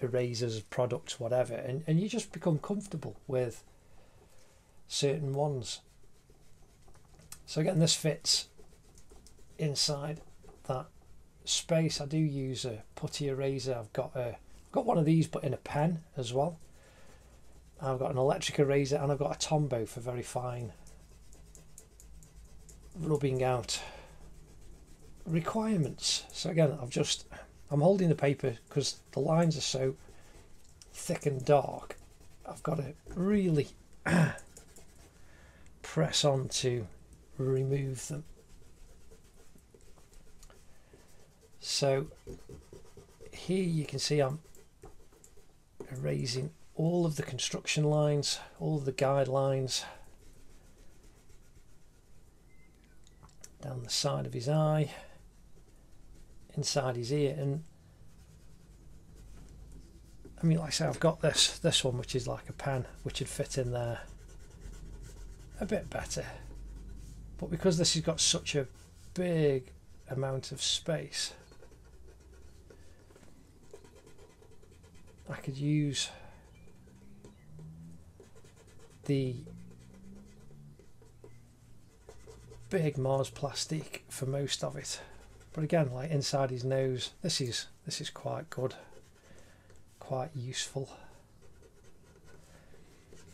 erasers, products, whatever, and, and you just become comfortable with certain ones. So again, this fits inside that space. I do use a putty eraser. I've got a got one of these, but in a pen as well. I've got an electric eraser, and I've got a Tombow for very fine rubbing out requirements. So again, I've just I'm holding the paper because the lines are so thick and dark. I've got to really press on to remove them. So here you can see I'm erasing all of the construction lines, all of the guidelines down the side of his eye, inside his ear, and I mean, like I say, I've got this this one, which is like a pen, which would fit in there a bit better, but because this has got such a big amount of space, I could use the big Mars plastic for most of it, but again, like inside his nose, this is this is quite good, quite useful.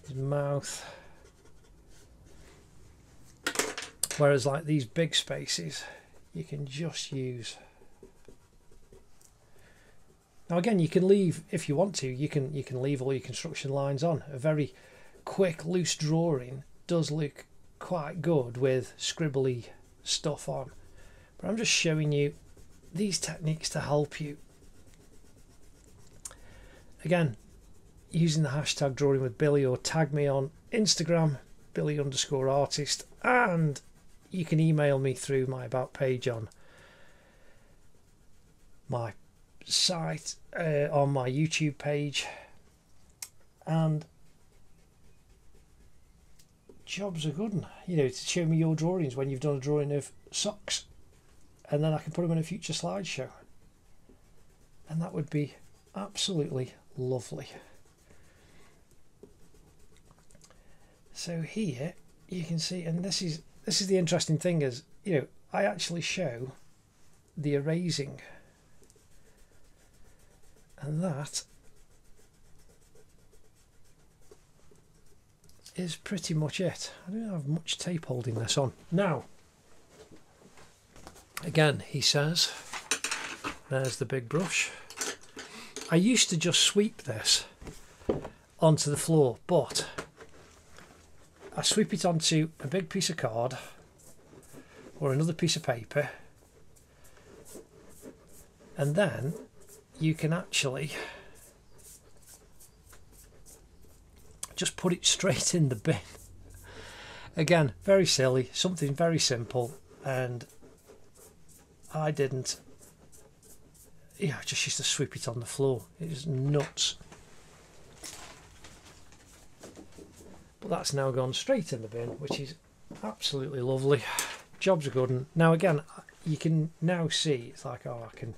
His mouth, whereas like these big spaces you can just use. Now again, you can leave, if you want to, you can you can leave all your construction lines on. A very quick loose drawing does look quite good with scribbly stuff on, but I'm just showing you these techniques to help you. Again, using the hashtag drawing with Billy, or tag me on Instagram, Billy underscore artist, and you can email me through my about page on my site, uh, on my YouTube page, and jobs are good, you know, to show me your drawings when you've done a drawing of Sox, and then I can put them in a future slideshow, and that would be absolutely lovely. So here you can see, and this is this is the interesting thing, is, you know, I actually show the erasing, and that is pretty much it. I don't have much tape holding this on. Now again, he says, there's the big brush. I used to just sweep this onto the floor, but I sweep it onto a big piece of card or another piece of paper, and then you can actually just put it straight in the bin. Again, very silly, something very simple, and I didn't, yeah, I just used to sweep it on the floor. It was nuts. But that's now gone straight in the bin, which is absolutely lovely. Jobs are good. Now again, you can now see, it's like, oh, I can,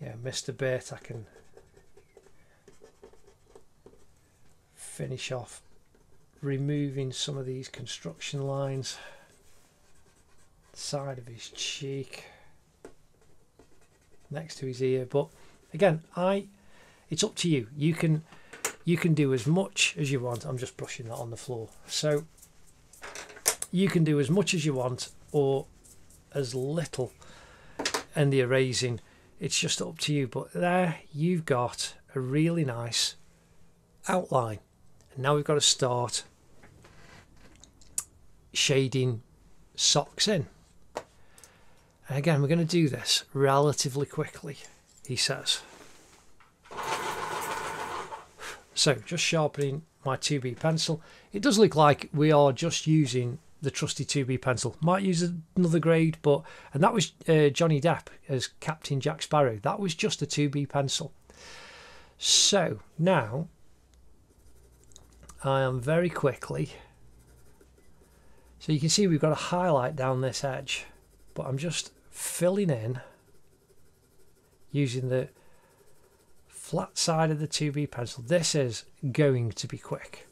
yeah, missed a bit, I can finish off removing some of these construction lines, side of his cheek, next to his ear. But again, I it's up to you. You can you can do as much as you want. I'm just brushing that on the floor. So you can do as much as you want or as little, and the erasing, it's just up to you. But there you've got a really nice outline, and now we've got to start shading Socks in. And again, we're going to do this relatively quickly, he says. So just sharpening my two B pencil. It does look like we are just using the trusty two B pencil. Might use another grade, but and that was uh, Johnny Depp as Captain Jack Sparrow. That was just a two B pencil. So now I am very quickly, so you can see we've got a highlight down this edge, but I'm just filling in using the flat side of the two B pencil. This is going to be quick.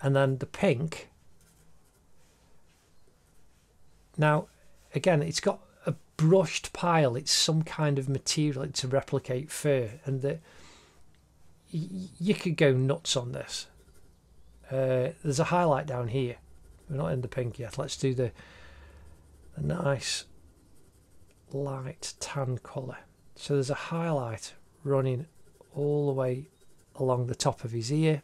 And then the pink. Now again, it's got a brushed pile. It's some kind of material to replicate fur, and the you could go nuts on this. Uh, there's a highlight down here. We're not in the pink yet. Let's do the, the nice light tan colour. So there's a highlight running all the way along the top of his ear.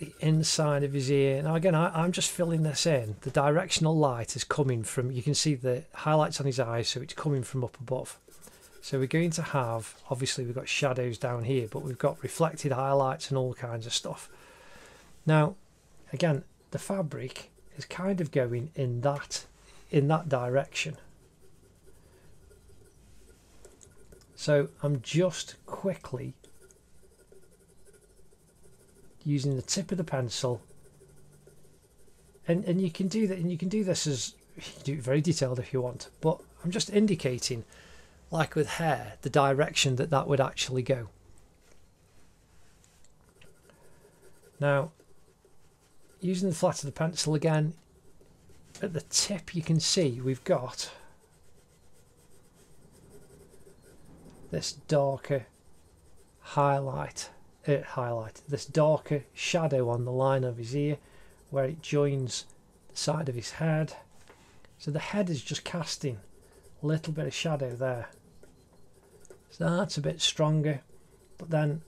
The inside of his ear. Now again, I, I'm just filling this in. The directional light is coming from, you can see the highlights on his eyes, so it's coming from up above. So we're going to have, obviously we've got shadows down here, but we've got reflected highlights and all kinds of stuff. Now again, the fabric is kind of going in that in that direction. So I'm just quickly using the tip of the pencil, and and you can do that, and you can do this as you can do it very detailed if you want, but I'm just indicating, like with hair, the direction that that would actually go. Now, using the flat of the pencil again, at the tip you can see we've got this darker highlight, uh, highlight, this darker shadow on the line of his ear where it joins the side of his head. So the head is just casting a little bit of shadow there. So that's a bit stronger, but then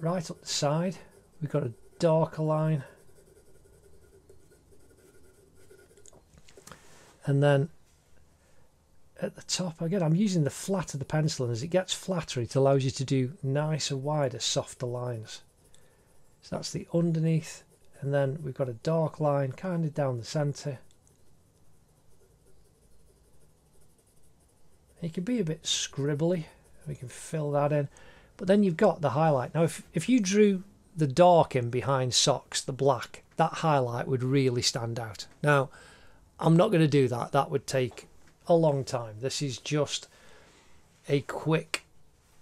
right up the side we've got a darker line. And then at the top, again, I'm using the flat of the pencil, and as it gets flatter, it allows you to do nicer, wider, softer lines. So that's the underneath, and then we've got a dark line kind of down the centre. It can be a bit scribbly. We can fill that in, but then you've got the highlight. Now, if if you drew the dark in behind Socks, the black, that highlight would really stand out. Now, I'm not going to do that. That would take a long time. This is just a quick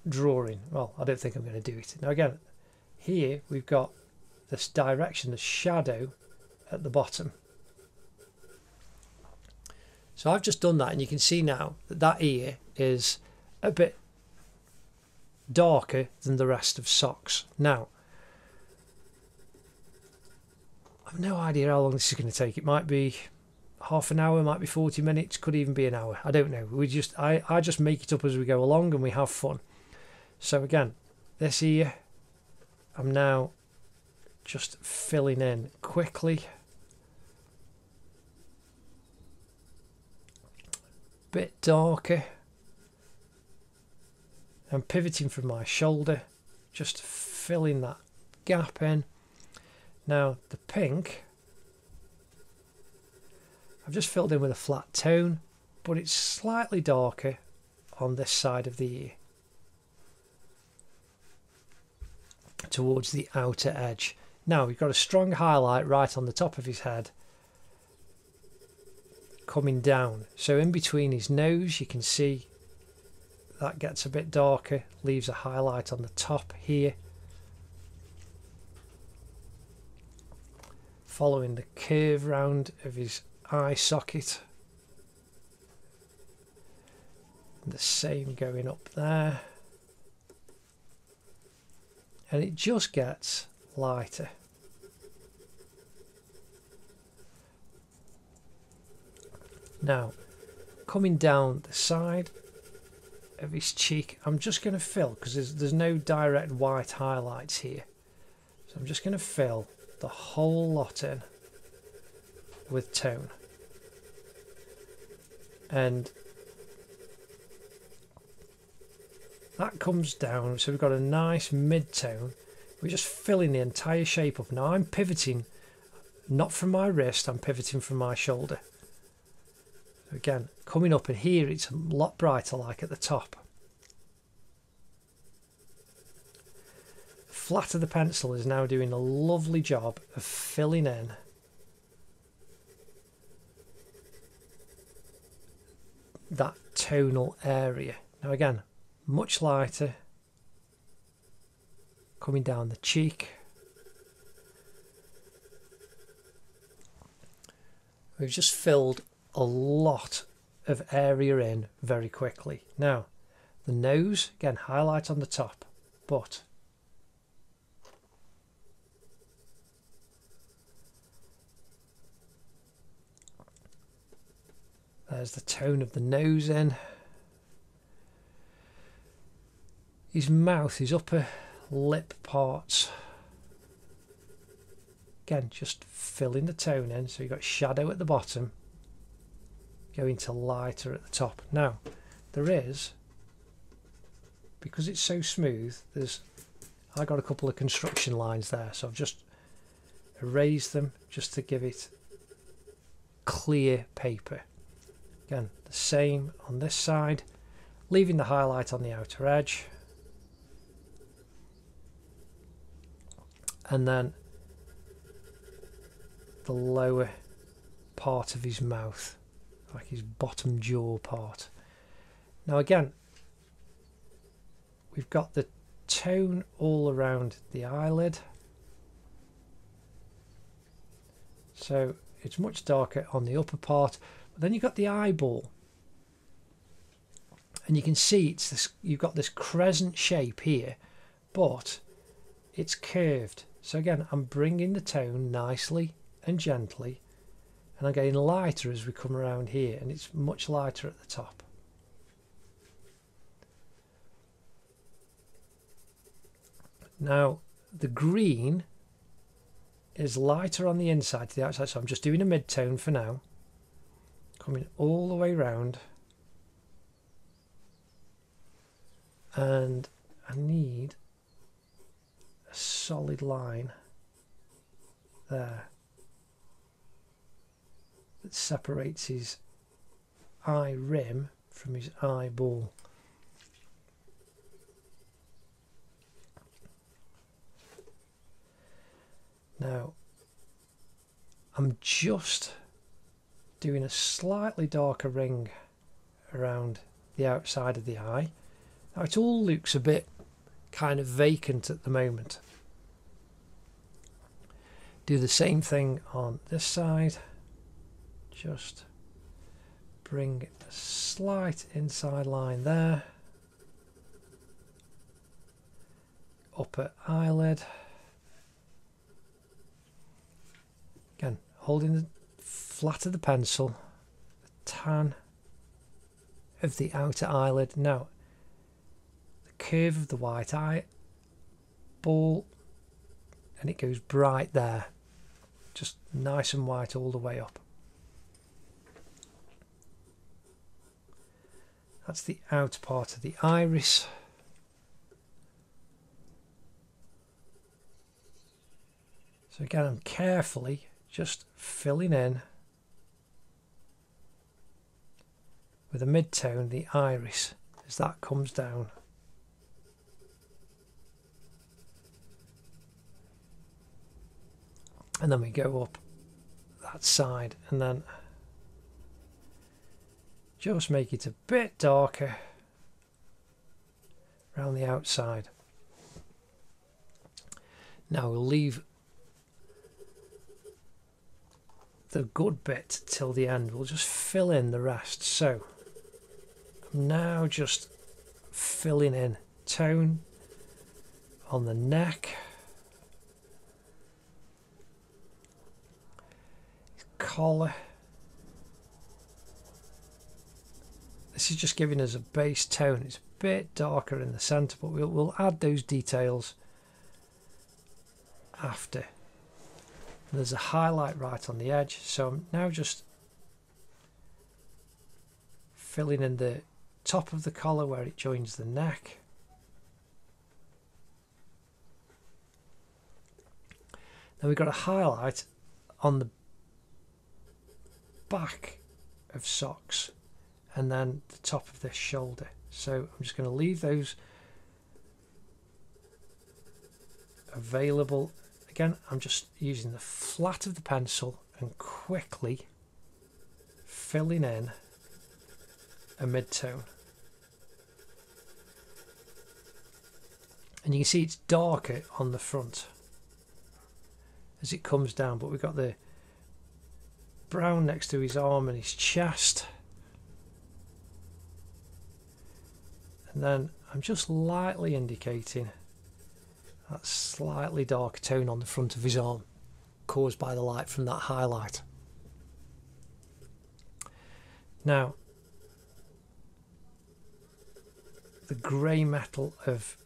drawing. Well, I don't think I'm going to do it. Now again, here we've got this direction, the shadow at the bottom. So I've just done that, and you can see now that that ear is a bit darker than the rest of Socks. Now, I've no idea how long this is going to take. It might be half an hour, might be forty minutes, could even be an hour. I don't know. We just I, I just make it up as we go along, and we have fun. So again, this here I'm now just filling in quickly. Bit darker. I'm pivoting from my shoulder, just filling that gap in. Now the pink I've just filled in with a flat tone, but it's slightly darker on this side of the ear, towards the outer edge. Now we've got a strong highlight right on the top of his head, coming down. So in between his nose, you can see that gets a bit darker, leaves a highlight on the top here. Following the curve round of his eye socket, the same going up there, and it just gets lighter. Now coming down the side of his cheek, I'm just going to fill, because there's, there's no direct white highlights here, so I'm just going to fill the whole lot in with tone. And that comes down, so we've got a nice mid-tone. We're just filling the entire shape up. Now I'm pivoting not from my wrist, I'm pivoting from my shoulder. So again, coming up, and here it's a lot brighter, like at the top. The flat of the pencil is now doing a lovely job of filling in that tonal area. Now again, much lighter, coming down the cheek. We've just filled a lot of area in very quickly. Now the nose, again, highlight on the top, but there's the tone of the nose in. His mouth, his upper lip parts. Again, just filling the tone in. So you've got shadow at the bottom, going to lighter at the top. Now, there is, because it's so smooth, there's, I got a couple of construction lines there. So I've just erased them just to give it clear paper. Again, the same on this side, leaving the highlight on the outer edge. And then the lower part of his mouth. like his bottom jaw part. Now again, we've got the tone all around the eyelid, so it's much darker on the upper part, but then you've got the eyeball, and you can see it's this, you've got this crescent shape here, but it's curved. So again, I'm bringing the tone nicely and gently, and I'm getting lighter as we come around here, and it's much lighter at the top. Now the green is lighter on the inside to the outside, so I'm just doing a mid-tone for now, coming all the way round, and I need a solid line there that separates his eye rim from his eyeball. Now I'm just doing a slightly darker ring around the outside of the eye. Now it all looks a bit kind of vacant at the moment. Do the same thing on this side, just bring a slight inside line there, upper eyelid. Again, holding the flat of the pencil, the tan of the outer eyelid. Now the curve of the white eye ball, and it goes bright there, just nice and white all the way up. That's the outer part of the iris. So again, I'm carefully just filling in with a mid-tone the iris as that comes down. And then we go up that side, and then just make it a bit darker around the outside. Now we'll leave the good bit till the end, we'll just fill in the rest. So I'm now just filling in tone on the neck. Collar. This is just giving us a base tone. It's a bit darker in the centre, but we'll, we'll add those details after. And there's a highlight right on the edge, so I'm now just filling in the top of the collar where it joins the neck. Now we've got a highlight on the back of Sox, and then the top of this shoulder, so I'm just going to leave those available. Again, I'm just using the flat of the pencil and quickly filling in a mid-tone, and you can see it's darker on the front as it comes down, but we've got the brown next to his arm and his chest, and then I'm just lightly indicating that slightly darker tone on the front of his arm caused by the light from that highlight. Now the grey metal of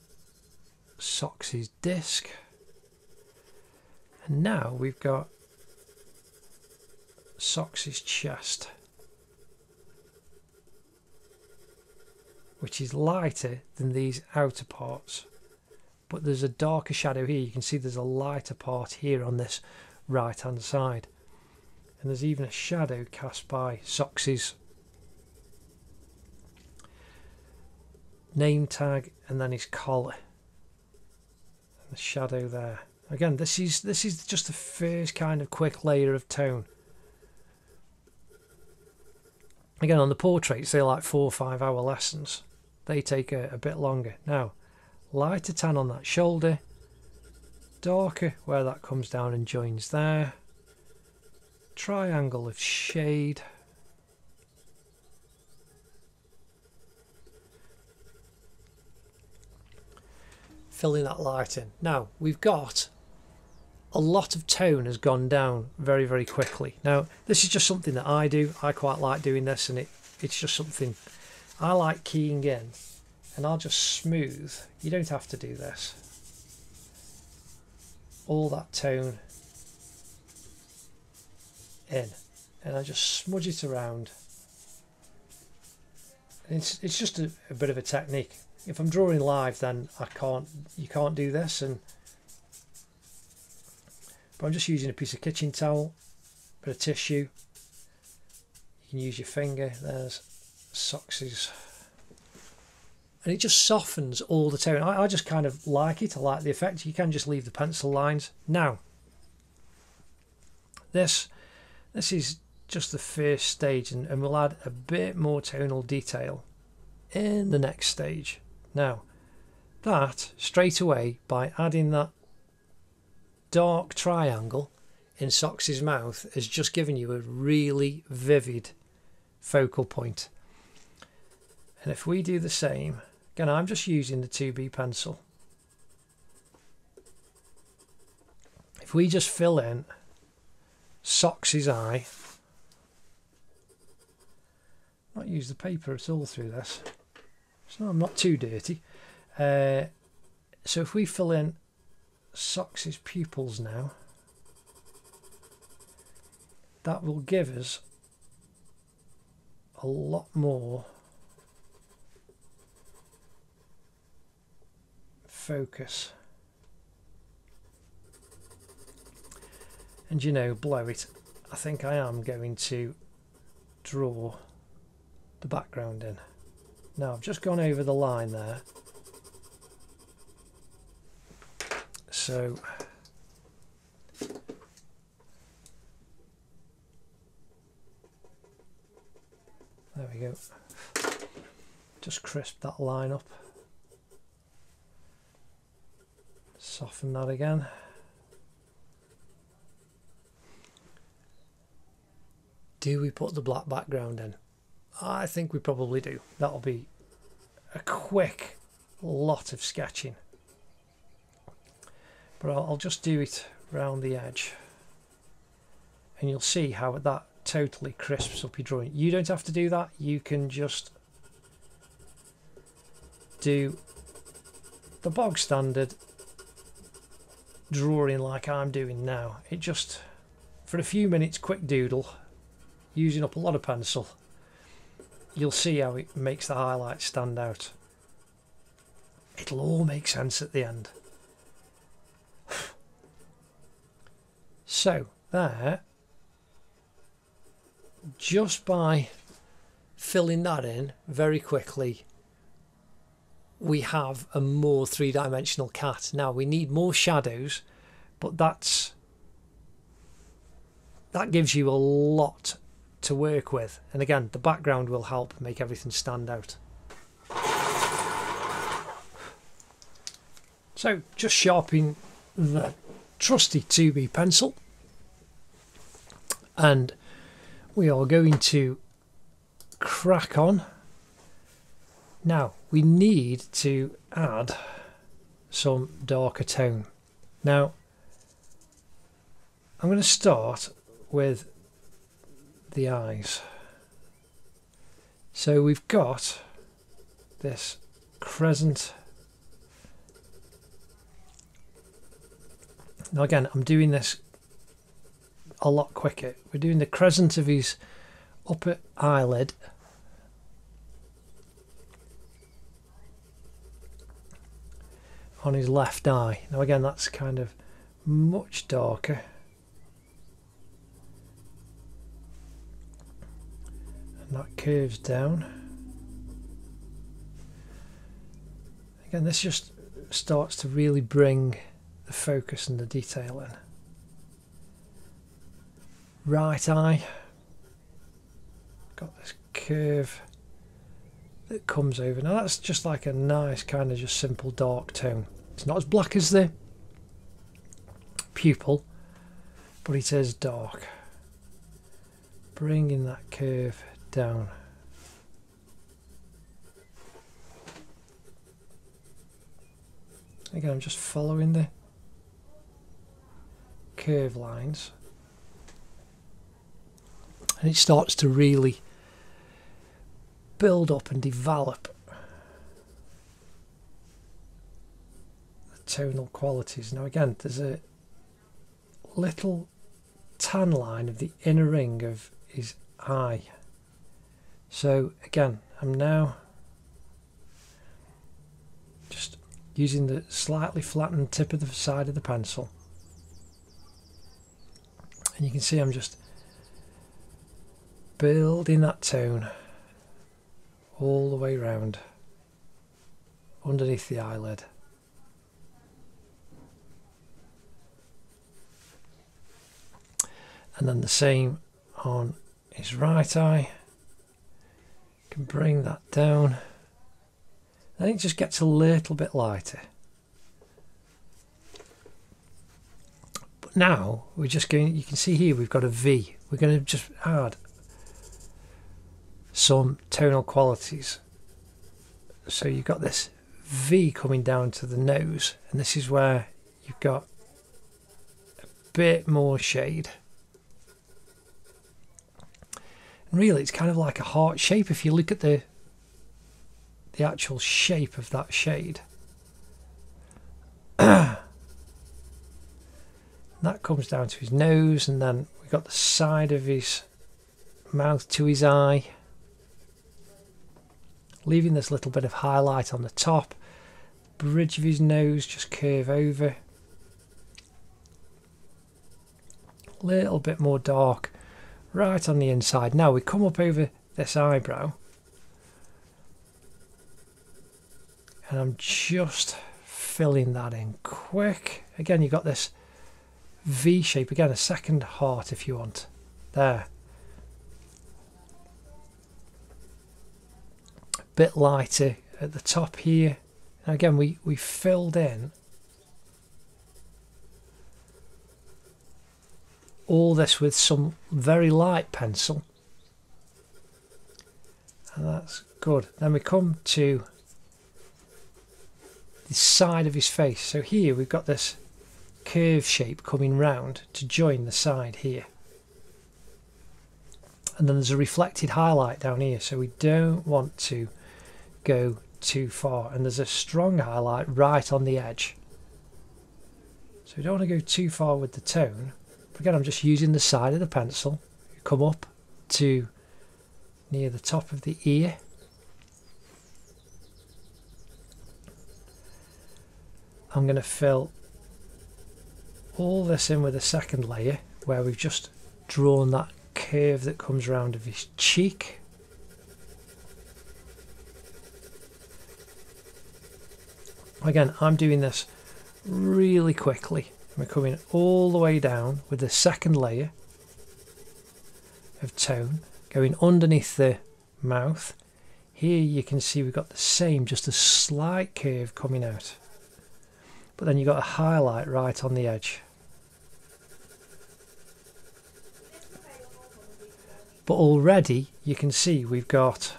Sox's disc, and now we've got Sox's chest, which is lighter than these outer parts, but there's a darker shadow here. You can see there's a lighter part here on this right hand side, and there's even a shadow cast by Sox's name tag, and then his collar and the shadow there. Again, this is this is just the first kind of quick layer of tone. Again, on the portraits, they're like four or five hour lessons. They take a, a bit longer. Now, lighter tan on that shoulder, darker where that comes down and joins there. Triangle of shade. Filling that light in. Now, we've got a lot of tone has gone down very, very quickly. Now, this is just something that I do. I quite like doing this, and it, it's just something I like keying in. And I'll just smooth. You don't have to do this. All that tone in. And I just smudge it around. And it's, it's just a, a bit of a technique. If I'm drawing live, then I can't, you can't do this. And but I'm just using a piece of kitchen towel, a bit of tissue. You can use your finger. There's Sox's. And it just softens all the tone. I, I just kind of like it. I like the effect. You can just leave the pencil lines. Now, this, this is just the first stage, and, and we'll add a bit more tonal detail in the next stage. Now, that straight away, by adding that dark triangle in Sox's mouth, has just given you a really vivid focal point. And if we do the same again, I'm just using the two B pencil, if we just fill in Sox's eye, not use the paper at all through this, so I'm not too dirty. Uh, so if we fill in Sox's pupils now, that will give us a lot more focus. And you know, blow it. I think I am going to draw the background in. Now I've just gone over the line there. So there we go. Just crisp that line up. Soften that again. Do we put the black background in? I think we probably do. That'll be a quick lot of sketching. But I'll, I'll just do it round the edge, and you'll see how that totally crisps up your drawing. You don't have to do that. You can just do the bog standard drawing like I'm doing now. It just, for a few minutes, quick doodle, using up a lot of pencil. You'll see how it makes the highlights stand out. It'll all make sense at the end. So there, just by filling that in very quickly, we have a more three-dimensional cat. Now we need more shadows, but that's that gives you a lot to work with, and again the background will help make everything stand out. So just sharpen the trusty two B pencil, and we are going to crack on. Now we need to add some darker tone. Now I'm going to start with the eyes. So we've got this crescent. Now again, I'm doing this a lot quicker. We're doing the crescent of his upper eyelid, on his left eye. Now again, that's kind of much darker. That curves down. Again, this just starts to really bring the focus and the detail in. Right eye, got this curve that comes over. Now that's just like a nice kind of just simple dark tone. It's not as black as the pupil, but it is dark. Bringing that curve down. Again, I'm just following the curve lines. And it starts to really build up and develop the tonal qualities. Now again, there's a little tan line of the inner ring of his eye. So again, I'm now just using the slightly flattened tip of the side of the pencil. And you can see I'm just building that tone all the way round underneath the eyelid. And then the same on his right eye. You can bring that down. Then it just gets a little bit lighter. But now we're just going, you can see here we've got a V. We're going to just add some tonal qualities. So you've got this V coming down to the nose, and this is where you've got a bit more shade. And really it's kind of like a heart shape if you look at the the actual shape of that shade. That comes down to his nose, and then we've got the side of his mouth to his eye, leaving this little bit of highlight on the top. Bridge of his nose, just curve over. A little bit more dark right on the inside. Now we come up over this eyebrow, and I'm just filling that in quick. Again, you've got this V shape, again a second heart if you want there. Bit lighter at the top here. And again, we we filled in all this with some very light pencil, and that's good. Then we come to the side of his face. So here we've got this curve shape coming round to join the side here, and then there's a reflected highlight down here, so we don't want to go too far. And there's a strong highlight right on the edge, so we don't want to go too far with the tone. But again, I'm just using the side of the pencil. You come up to near the top of the ear, I'm going to fill all this in with a second layer where we've just drawn that curve that comes round of his cheek. Again, I'm doing this really quickly. We're coming all the way down with the second layer of tone, going underneath the mouth. Here you can see we've got the same, just a slight curve coming out. But then you've got a highlight right on the edge. But already you can see we've got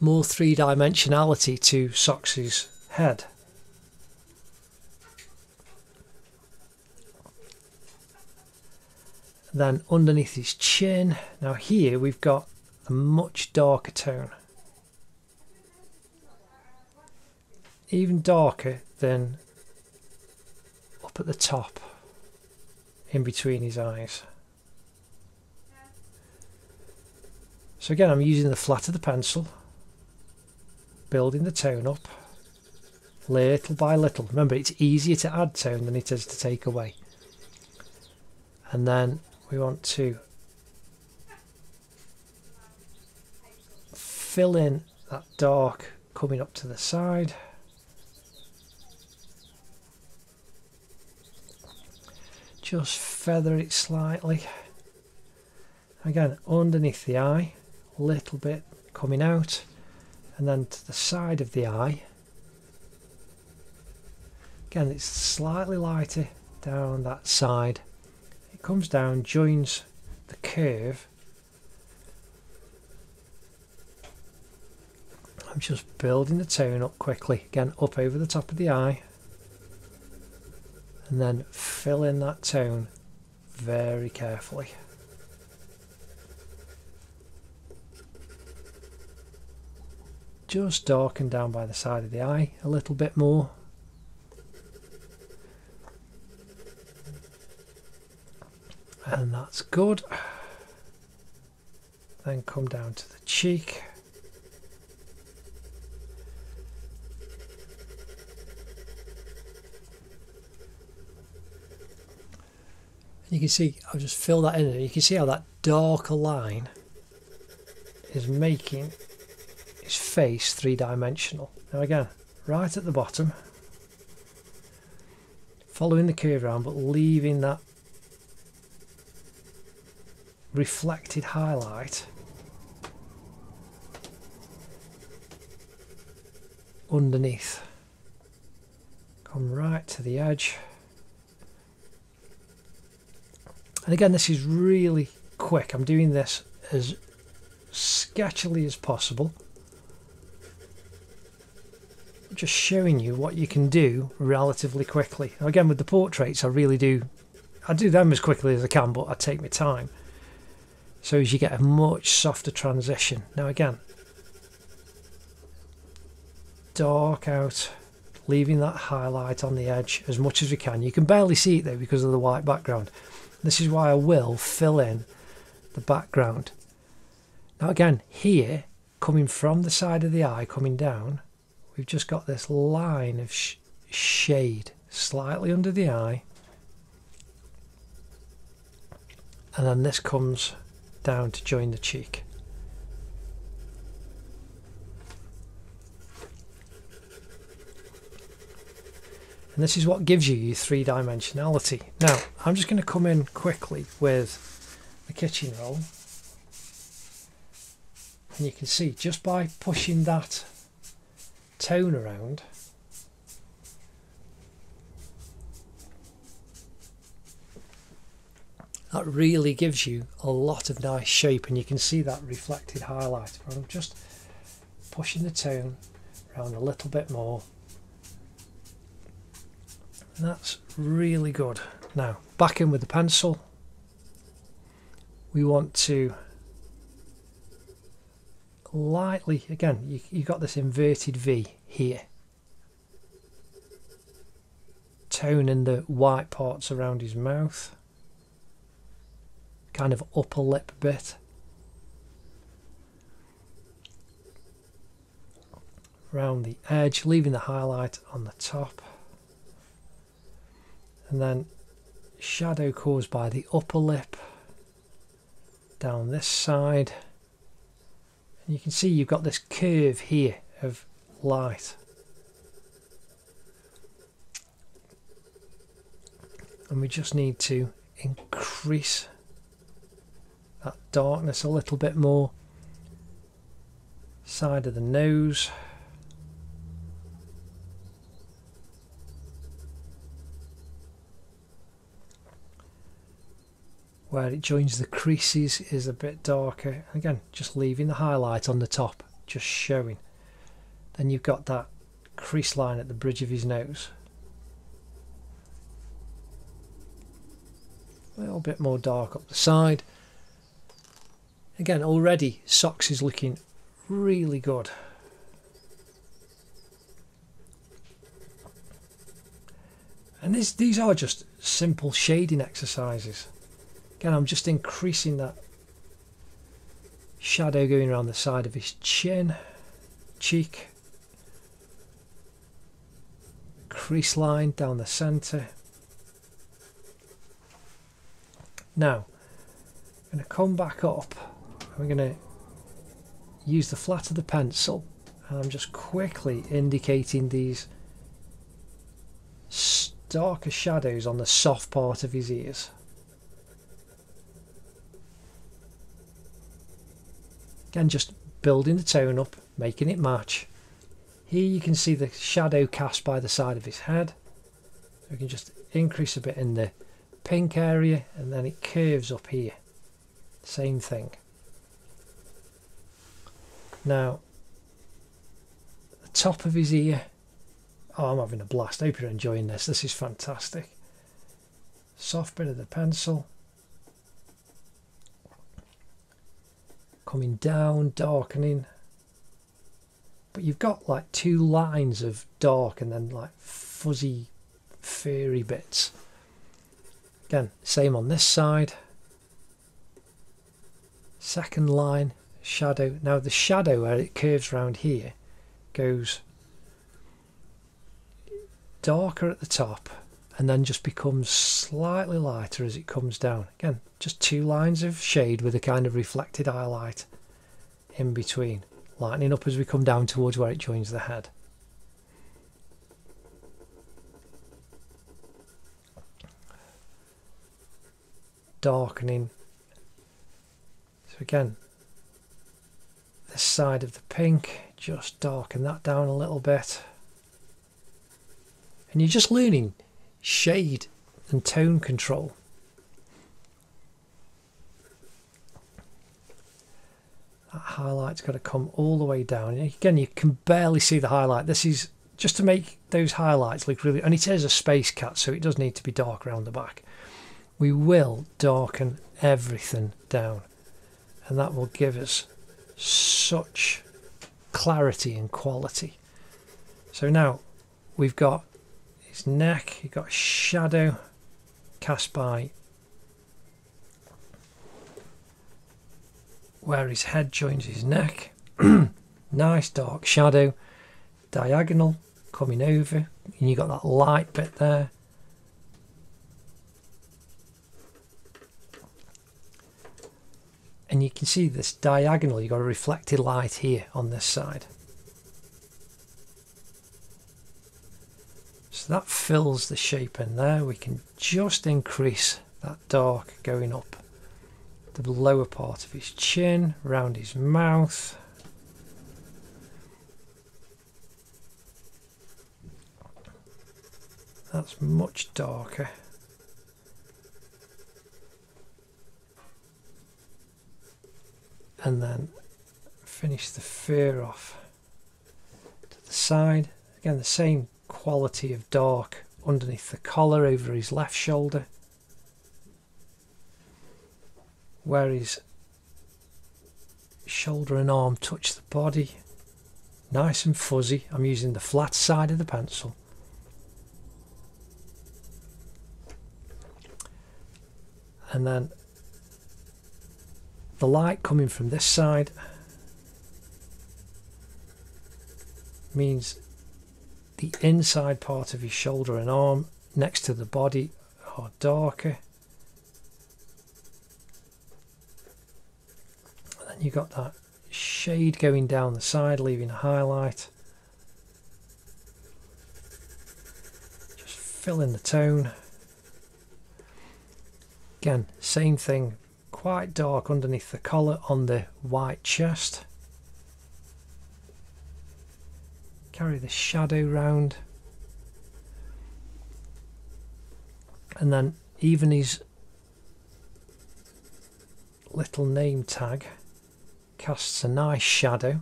more three-dimensionality to Sox's head. Then underneath his chin, now here we've got a much darker tone, even darker than up at the top in between his eyes. So again, I'm using the flat of the pencil, building the tone up little by little. Remember, it's easier to add tone than it is to take away. And then we want to fill in that dark coming up to the side. Just feather it slightly. Again, underneath the eye. little bit coming out, and then to the side of the eye. Again, it's slightly lighter down that side. It comes down, joins the curve. I'm just building the tone up quickly, again up over the top of the eye, and then fill in that tone very carefully. Just darken down by the side of the eye a little bit more. And that's good. Then come down to the cheek. You can see, I'll just fill that in and you can see how that darker line is making his face three-dimensional. Now again, right at the bottom, following the curve round but leaving that reflected highlight underneath. Come right to the edge. And again, this is really quick. I'm doing this as sketchily as possible. I'm just showing you what you can do relatively quickly. Now again, with the portraits, I really do, I do them as quickly as I can, but I take my time. So as you get a much softer transition. Now again, dark out, leaving that highlight on the edge as much as we can. You can barely see it though because of the white background. This is why I will fill in the background. Now again, here, coming from the side of the eye, coming down, we've just got this line of sh shade slightly under the eye. And then this comes down to join the cheek. And this is what gives you your three-dimensionality. Now, I'm just going to come in quickly with the kitchen roll. And you can see, just by pushing that tone around, that really gives you a lot of nice shape. And you can see that reflected highlight. I'm just pushing the tone around a little bit more. That's really good. Now back in with the pencil, we want to lightly, again, you, you've got this inverted V here, tone in the white parts around his mouth, kind of upper lip bit, round the edge, leaving the highlight on the top. And then shadow caused by the upper lip down this side. And you can see you've got this curve here of light. And we just need to increase that darkness a little bit more. Side of the nose. Where it joins the creases is a bit darker. Again, just leaving the highlight on the top, just showing. Then you've got that crease line at the bridge of his nose. A little bit more dark up the side. Again, already Sox is looking really good. And this, these are just simple shading exercises. Again, I'm just increasing that shadow going around the side of his chin, cheek, crease line down the centre. Now, I'm going to come back up and we're going to use the flat of the pencil, and I'm just quickly indicating these darker shadows on the soft part of his ears. Again, just building the tone up, making it match. Here you can see the shadow cast by the side of his head. So we can just increase a bit in the pink area and then it curves up here. Same thing. Now, the top of his ear. Oh, I'm having a blast. I hope you're enjoying this. This is fantastic. Soft bit of the pencil. Coming down, darkening. But you've got like two lines of dark and then like fuzzy, furry bits. Again, same on this side. Second line, shadow. Now the shadow where it curves round here goes darker at the top and then just becomes slightly lighter as it comes down. Again, just two lines of shade with a kind of reflected highlight in between, lightening up as we come down towards where it joins the head. Darkening. So again, this side of the pink, just darken that down a little bit. And you're just learning shade and tone control. That highlight's got to come all the way down. Again, you can barely see the highlight. This is just to make those highlights look really, and it is a space cat, so it does need to be dark around the back. We will darken everything down, and that will give us such clarity and quality. So now we've got his neck, you've got a shadow cast by where his head joins his neck. Nice dark shadow, diagonal coming over, and you've got that light bit there. And you can see this diagonal, you've got a reflected light here on this side. So that fills the shape in there. We can just increase that dark going up the lower part of his chin, round his mouth. That's much darker. And then finish the fur off to the side. Again, the same quality of dark underneath the collar over his left shoulder, where his shoulder and arm touch the body. Nice and fuzzy. I'm using the flat side of the pencil. And then the light coming from this side means the inside part of his shoulder and arm next to the body are darker. And then you've got that shade going down the side, leaving a highlight. Just fill in the tone. Again, same thing. Quite dark underneath the collar on the white chest. Carry the shadow round. And then even his little name tag casts a nice shadow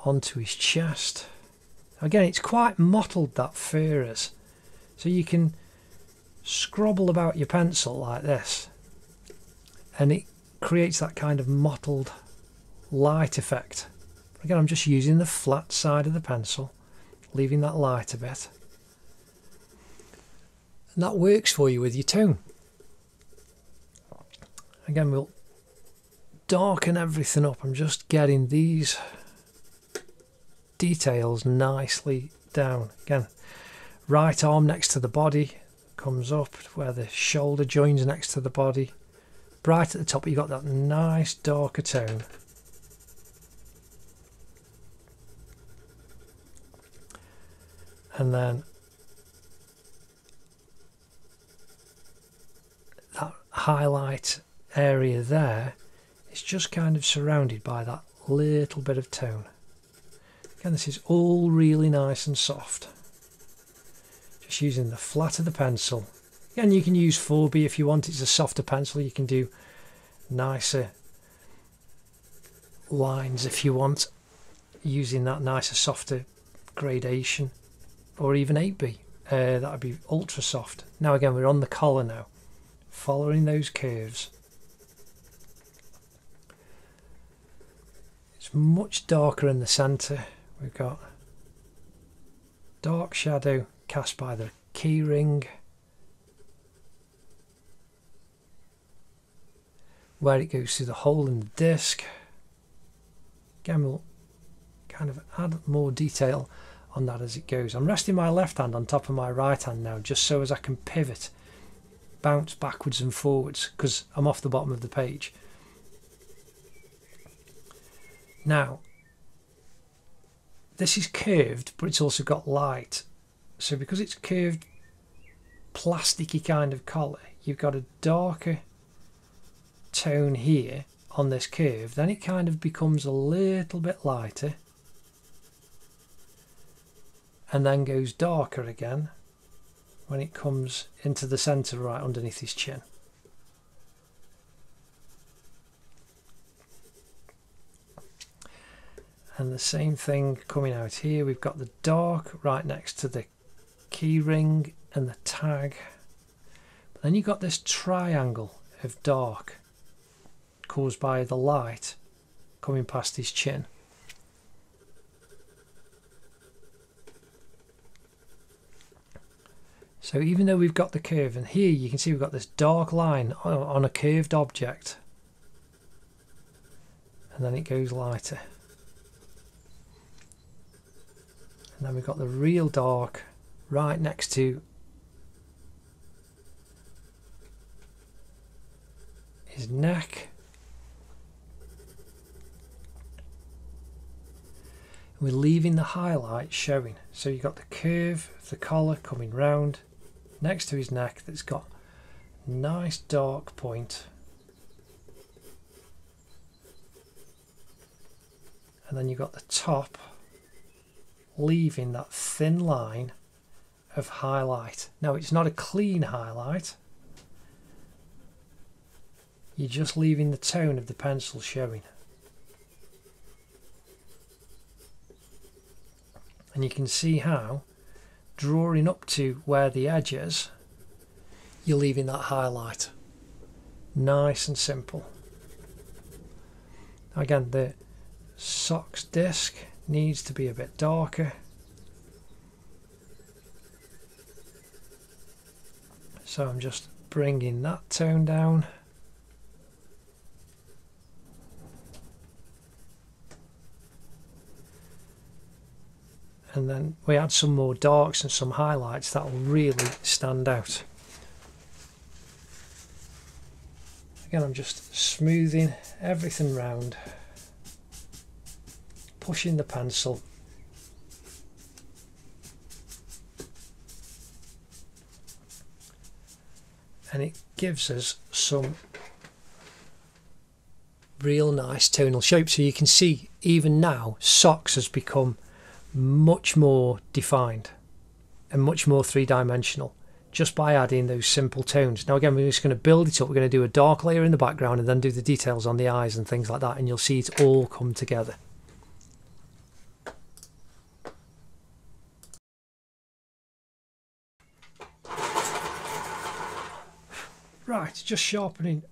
onto his chest. Again, it's quite mottled, that fur is. So you can scrabble about your pencil like this, and it creates that kind of mottled light effect. Again, I'm just using the flat side of the pencil, leaving that light a bit. And that works for you with your tone. Again, we'll darken everything up. I'm just getting these details nicely down. Again, right arm next to the body comes up where the shoulder joins next to the body. Right at the top, you've got that nice darker tone. And then that highlight area there it's just kind of surrounded by that little bit of tone. Again, this is all really nice and soft. Just using the flat of the pencil. Again, you can use four B if you want. It's a softer pencil. You can do nicer lines if you want, using that nicer, softer gradation, or even eight B. Uh, that would be ultra soft. Now again, we're on the collar now, following those curves. It's much darker in the centre. We've got dark shadow cast by the key ring, where it goes through the hole in the disc. Again, we'll kind of add more detail on that as it goes. I'm resting my left hand on top of my right hand now, just so as I can pivot, bounce backwards and forwards, because I'm off the bottom of the page. Now, this is curved, but it's also got light. So because it's curved, plasticky kind of collar, you've got a darker tone here on this curve. Then it kind of becomes a little bit lighter, and then goes darker again when it comes into the centre right underneath his chin. And the same thing coming out here. We've got the dark right next to the key ring and the tag. But then you've got this triangle of dark caused by the light coming past his chin. So even though we've got the curve, and here you can see we've got this dark line on a curved object, and then it goes lighter. And then we've got the real dark right next to his neck. We're leaving the highlight showing. So you've got the curve of the collar coming round next to his neck, that's got a nice dark point, and then you've got the top leaving that thin line of highlight. Now, it's not a clean highlight, you're just leaving the tone of the pencil showing. And you can see how, drawing up to where the edge is, you're leaving that highlight. Nice and simple. Again, the Sox disc needs to be a bit darker. So I'm just bringing that tone down. And then we add some more darks and some highlights that will really stand out. Again, I'm just smoothing everything round, pushing the pencil. And it gives us some real nice tonal shape. So you can see even now, Sox has become much more defined and much more three-dimensional, just by adding those simple tones. Now again, we're just going to build it up. We're going to do a dark layer in the background and then do the details on the eyes and things like that, and you'll see it all come together. Right, just sharpening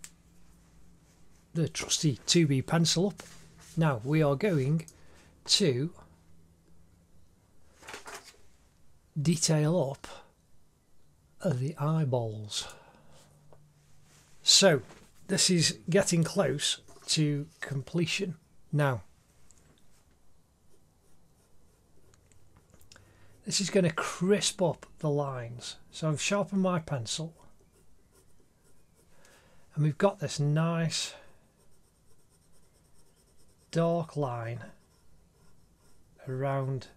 the trusty two B pencil up. Now we are going to detail up the eyeballs. So this is getting close to completion now. This is going to crisp up the lines. So I've sharpened my pencil and we've got this nice dark line around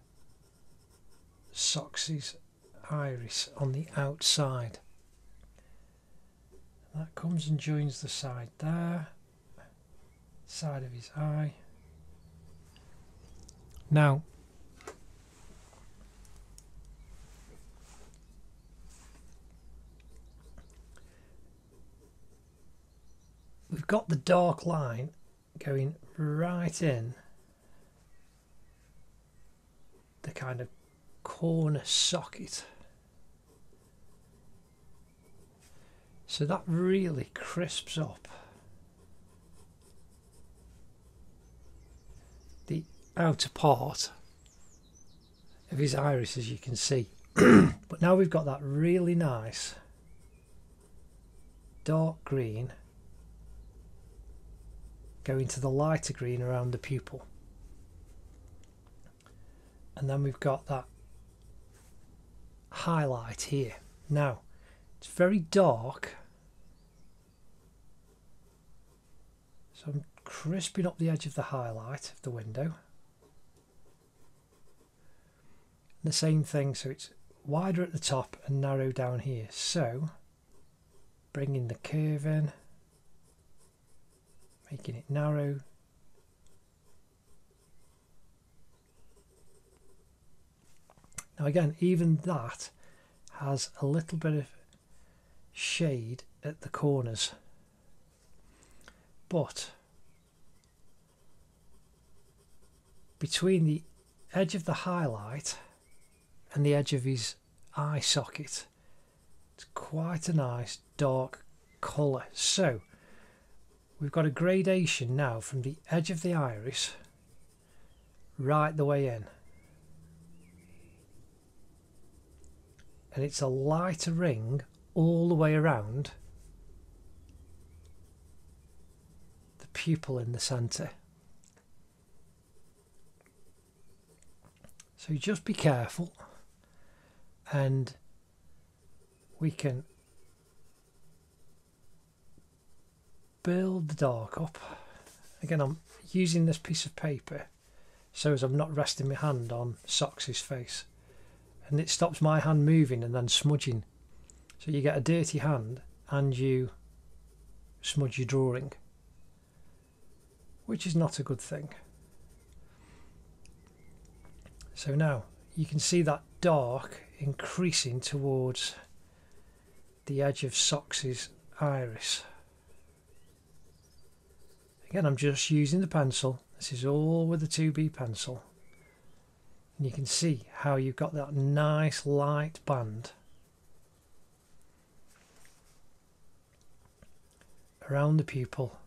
Sox's iris on the outside. That comes and joins the side there. side of his eye. Now, we've got the dark line going right in the kind of corner socket. So that really crisps up the outer part of his iris, as you can see. But now we've got that really nice dark green going to the lighter green around the pupil. And then we've got that highlight here. Now, it's very dark, so I'm crisping up the edge of the highlight of the window. The same thing, so it's wider at the top and narrow down here. So, bringing the curve in, making it narrow. Now again, even that has a little bit of shade at the corners, but between the edge of the highlight and the edge of his eye socket, it's quite a nice dark colour. So we've got a gradation now from the edge of the iris right the way in, and it's a lighter ring all the way around the pupil in the centre. So just be careful, and we can build the dark up. Again, I'm using this piece of paper so as I'm not resting my hand on Sox's face, and it stops my hand moving and then smudging. So you get a dirty hand and you smudge your drawing, which is not a good thing. So now you can see that dark increasing towards the edge of Sox's iris. Again, I'm just using the pencil. This is all with the two B pencil. And you can see how you've got that nice light band around the pupil,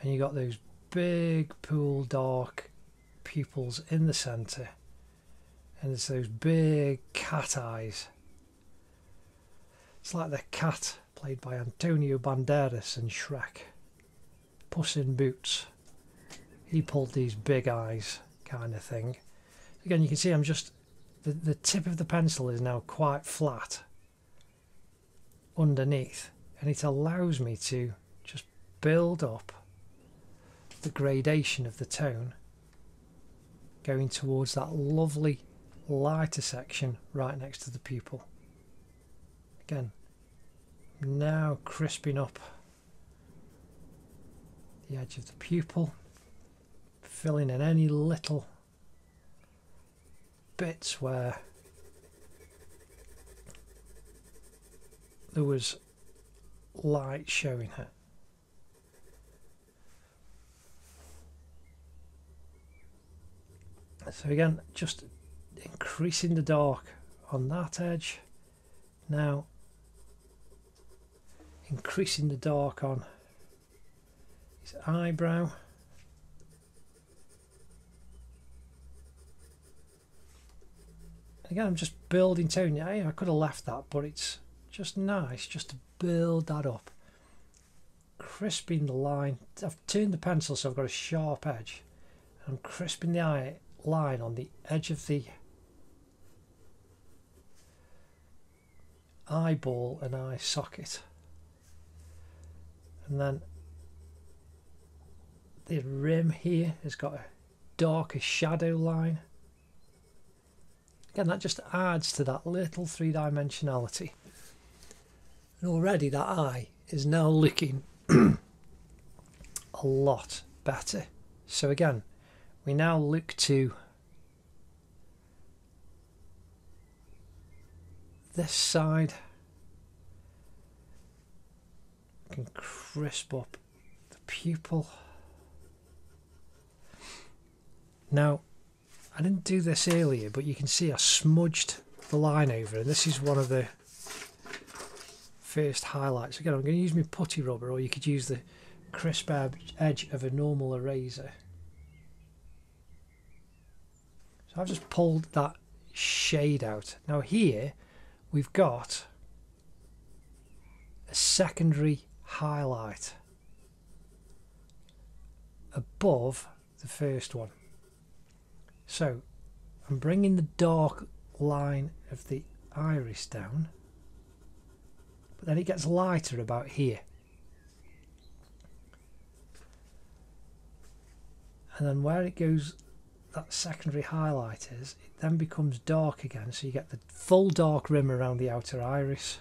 and you got those big pool dark pupils in the centre, and it's those big cat eyes. It's like the cat played by Antonio Banderas in Shrek, Puss in Boots. He pulled these big eyes kind of thing. Again, you can see I'm just the, the tip of the pencil is now quite flat underneath, and it allows me to just build up the gradation of the tone going towards that lovely lighter section right next to the pupil. Again, now crisping up the edge of the pupil, filling in any little bits where there was light showing her. So again, just increasing the dark on that edge. Now increasing the dark on his eyebrow. Again, I'm just building tone. I could have left that, but it's just nice just to build that up, crisping the line. I've turned the pencil so I've got a sharp edge, and I'm crisping the eye line on the edge of the eyeball and eye socket, and then the rim here has got a darker shadow line. Again, that just adds to that little three-dimensionality. And already that eye is now looking a lot better. So again, we now look to this side. We can crisp up the pupil. Now, I didn't do this earlier, but you can see I smudged the line over, and this is one of the first highlights. Again, I'm going to use my putty rubber, or you could use the crisp edge of a normal eraser. So I've just pulled that shade out. Now here we've got a secondary highlight above the first one. So I'm bringing the dark line of the iris down, but then it gets lighter about here. And then where it goes, that secondary highlight is, it then becomes dark again, so you get the full dark rim around the outer iris.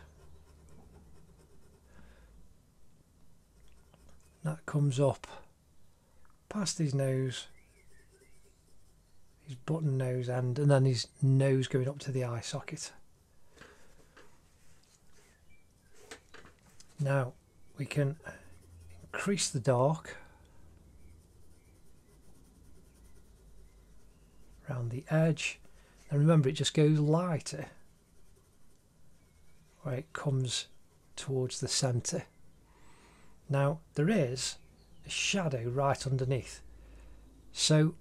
And that comes up past his nose, his button nose end, and then his nose going up to the eye socket. Now we can increase the dark around the edge, and remember it just goes lighter where it comes towards the centre. Now there is a shadow right underneath, so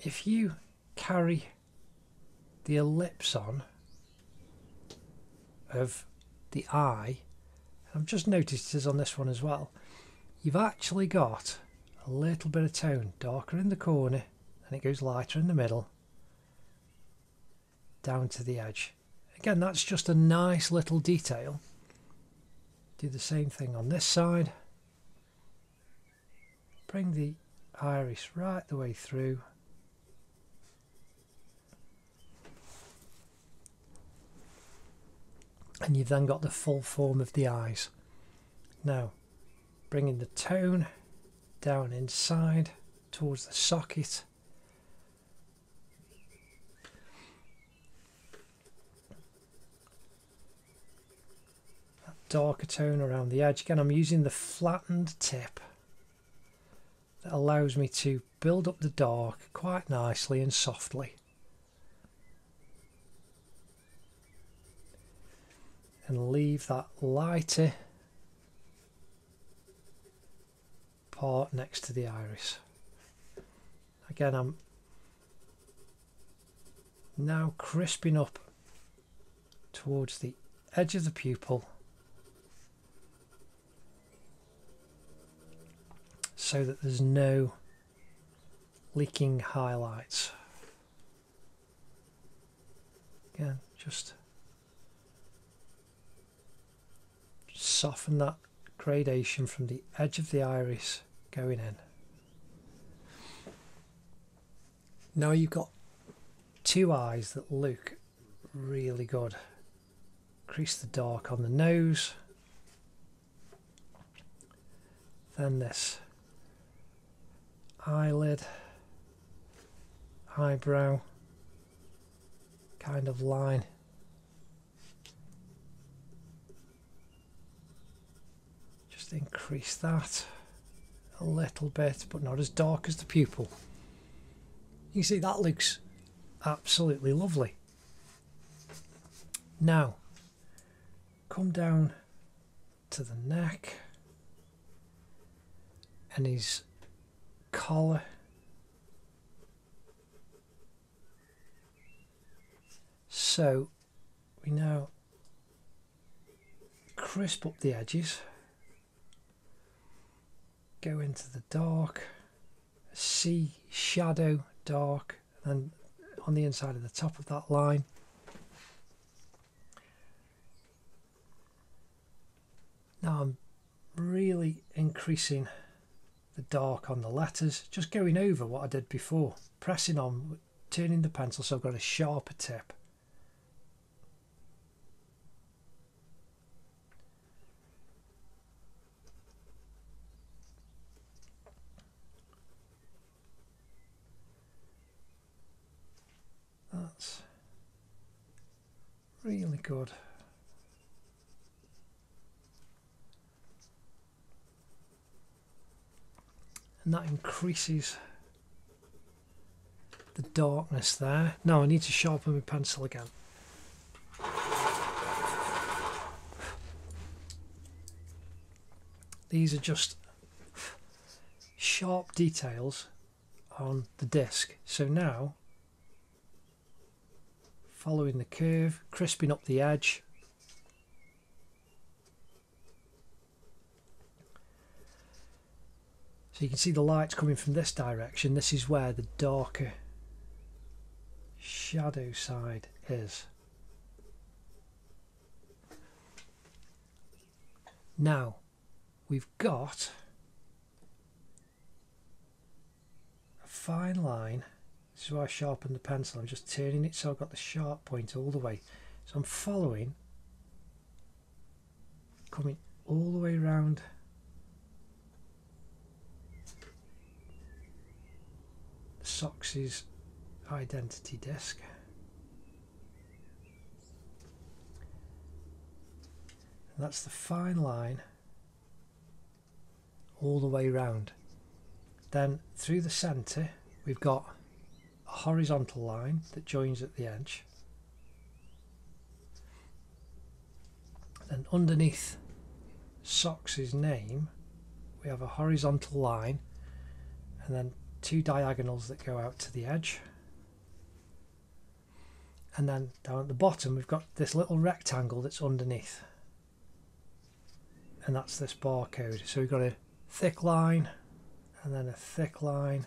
if you carry the ellipse on of the eye, I've just noticed this on this one as well, you've actually got a little bit of tone, darker in the corner, and it goes lighter in the middle, down to the edge. Again, that's just a nice little detail. Do the same thing on this side. Bring the iris right the way through. And you've then got the full form of the eyes. Now, bringing the tone down inside towards the socket. That darker tone around the edge. Again, I'm using the flattened tip that allows me to build up the dark quite nicely and softly. And leave that lighter part next to the iris. Again, I'm now crisping up towards the edge of the pupil so that there's no leaking highlights. Again, just soften that gradation from the edge of the iris going in. Now you've got two eyes that look really good. Crease the dark on the nose, then this eyelid, eyebrow kind of line. Increase that a little bit, but not as dark as the pupil. You see, that looks absolutely lovely. Now come down to the neck and his collar, so we now crisp up the edges, go into the dark, sea shadow dark, and on the inside of the top of that line. Now I'm really increasing the dark on the letters, just going over what I did before, pressing on, turning the pencil so I've got a sharper tip. really good. And that increases the darkness there. Now I need to sharpen my pencil again. These are just sharp details on the disc. So now, following the curve, crisping up the edge. So you can see the light's coming from this direction. This is where the darker shadow side is. Now we've got a fine line. This is why I sharpened the pencil. I'm just turning it so I've got the sharp point all the way. So I'm following, coming all the way around. Sox's identity disc, and that's the fine line all the way round. Then through the centre we've got a horizontal line that joins at the edge, then underneath Sox's name we have a horizontal line and then two diagonals that go out to the edge, and then down at the bottom we've got this little rectangle that's underneath, and that's this barcode. So we've got a thick line and then a thick line,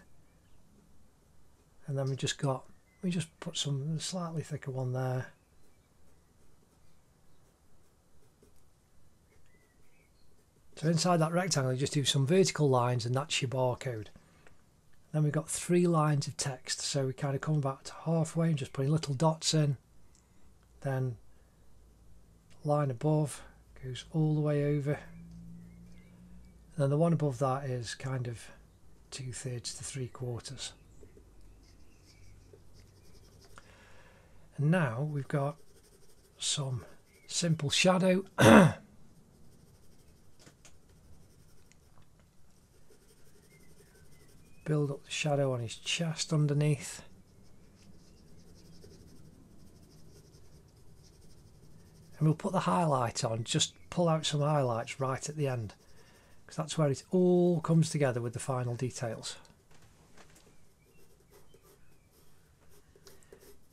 and then we just got we just put some slightly thicker one there, so inside that rectangle you just do some vertical lines and that's your barcode. Then we've got three lines of text, so we kind of come back to halfway and just putting little dots in. Then line above goes all the way over, and then the one above that is kind of two thirds to three quarters. And now we've got some simple shadow. Build up the shadow on his chest underneath. And we'll put the highlight on, just pull out some highlights right at the end, because that's where it all comes together with the final details.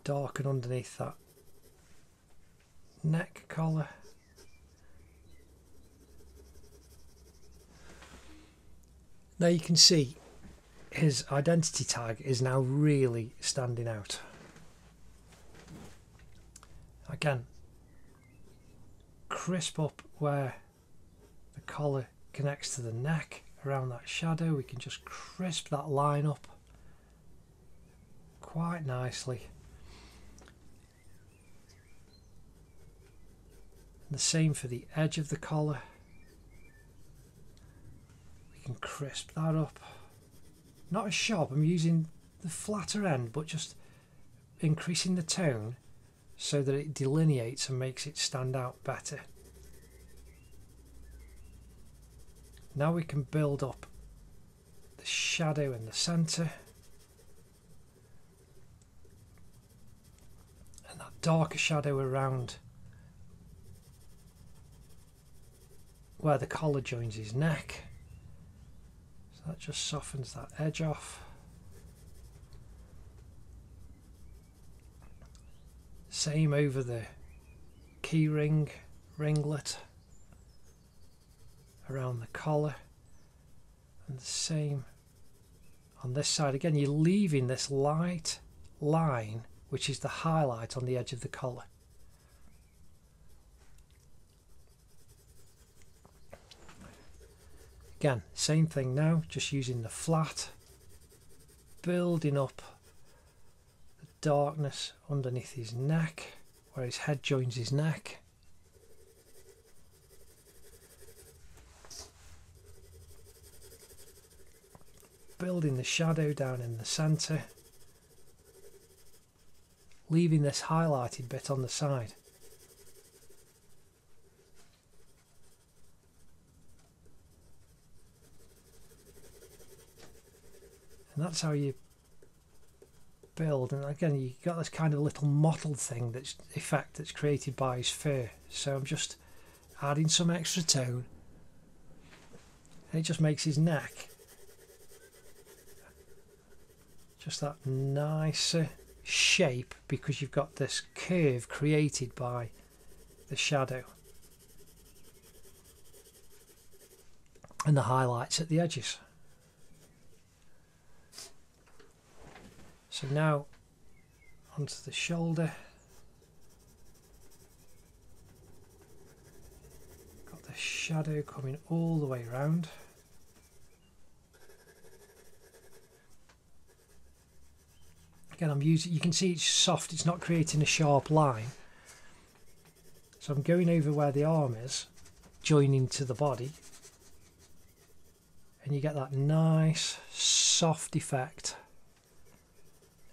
Darken underneath that neck collar. Now you can see his identity tag is now really standing out. Again, crisp up where the collar connects to the neck, around that shadow. We can just crisp that line up quite nicely. And the same for the edge of the collar. We can crisp that up. Not as sharp, I'm using the flatter end, but just increasing the tone so that it delineates and makes it stand out better. Now we can build up the shadow in the centre, and that darker shadow around where the collar joins his neck. That just softens that edge off. Same over the key ring, ringlet, around the collar, and the same on this side. Again, you're leaving this light line, which is the highlight on the edge of the collar. Again, same thing now, just using the flat, building up the darkness underneath his neck, where his head joins his neck. Building the shadow down in the centre, leaving this highlighted bit on the side. And that's how you build. And again, you got this kind of little mottled thing, that's effect that's created by his fur. So I'm just adding some extra tone, and it just makes his neck just that nicer shape, because you've got this curve created by the shadow and the highlights at the edges. So now onto the shoulder, got the shadow coming all the way around. Again, I'm using, you can see it's soft, it's not creating a sharp line. So I'm going over where the arm is, joining to the body, and you get that nice soft effect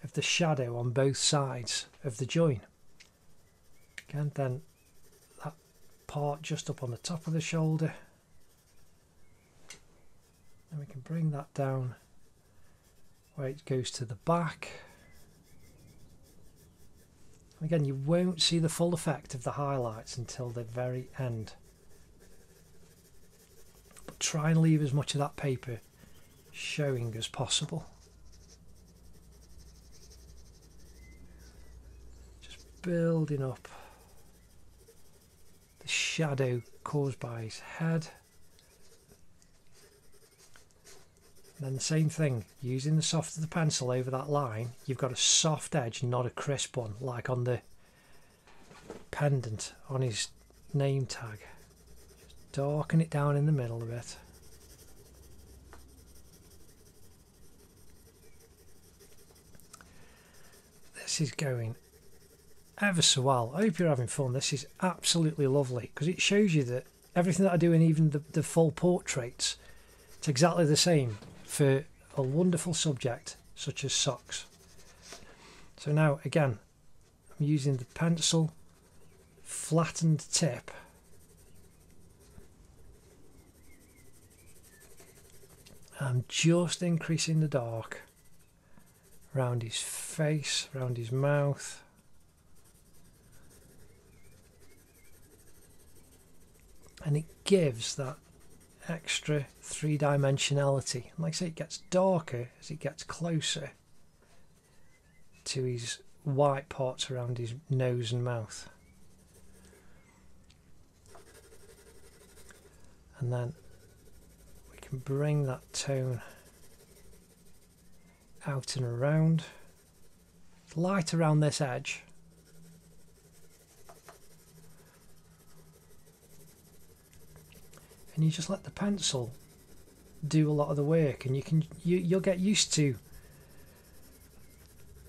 of the shadow on both sides of the join. Again, then that part just up on the top of the shoulder, and we can bring that down where it goes to the back. Again, you won't see the full effect of the highlights until the very end. But try and leave as much of that paper showing as possible. Just building up the shadow caused by his head. And then the same thing, using the soft of the pencil over that line, you've got a soft edge, not a crisp one, like on the pendant on his name tag. Just darken it down in the middle a bit. This is going ever so well. I hope you're having fun. This is absolutely lovely, because it shows you that everything that I do, and even the, the full portraits, it's exactly the same for a wonderful subject such as socks. So now again, I'm using the pencil flattened tip, I'm just increasing the dark around his face, around his mouth, and it gives that extra three-dimensionality. And like I say, it gets darker as it gets closer to his white parts around his nose and mouth. And then we can bring that tone out and around. It's light around this edge. And you just let the pencil do a lot of the work, and you can you, you'll get used to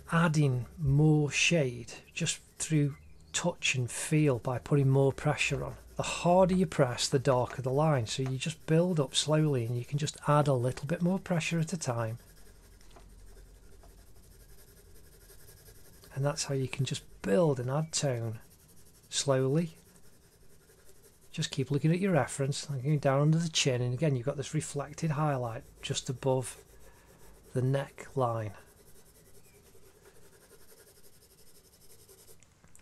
adding more shade just through touch and feel by putting more pressure on. The harder you press, the darker the line. So you just build up slowly, and you can just add a little bit more pressure at a time, and that's how you can just build and add tone slowly. Just keep looking at your reference, and going down under the chin, and again you've got this reflected highlight just above the neck line,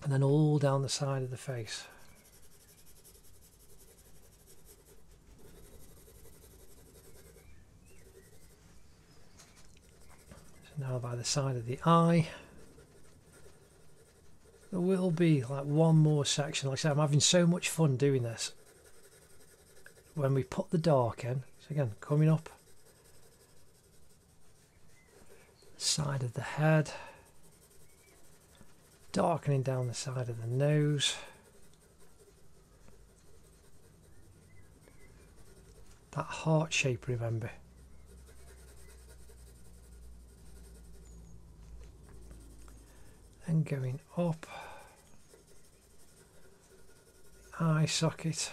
and then all down the side of the face. So now by the side of the eye, there will be like one more section. Like I said, I'm having so much fun doing this. When we put the dark in, so again, coming up the side of the head, darkening down the side of the nose. That heart shape, remember. And going up eye socket,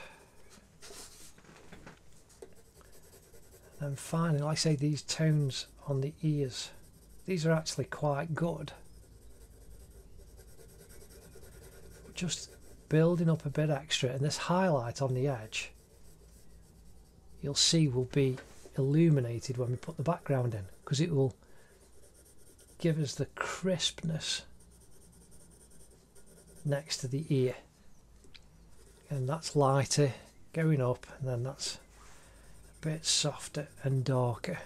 and finally, like I say, these tones on the ears, these are actually quite good. Just building up a bit extra, and this highlight on the edge, you'll see, will be illuminated when we put the background in, because it will give us the crispness next to the ear, and that's lighter going up, and then that's a bit softer and darker.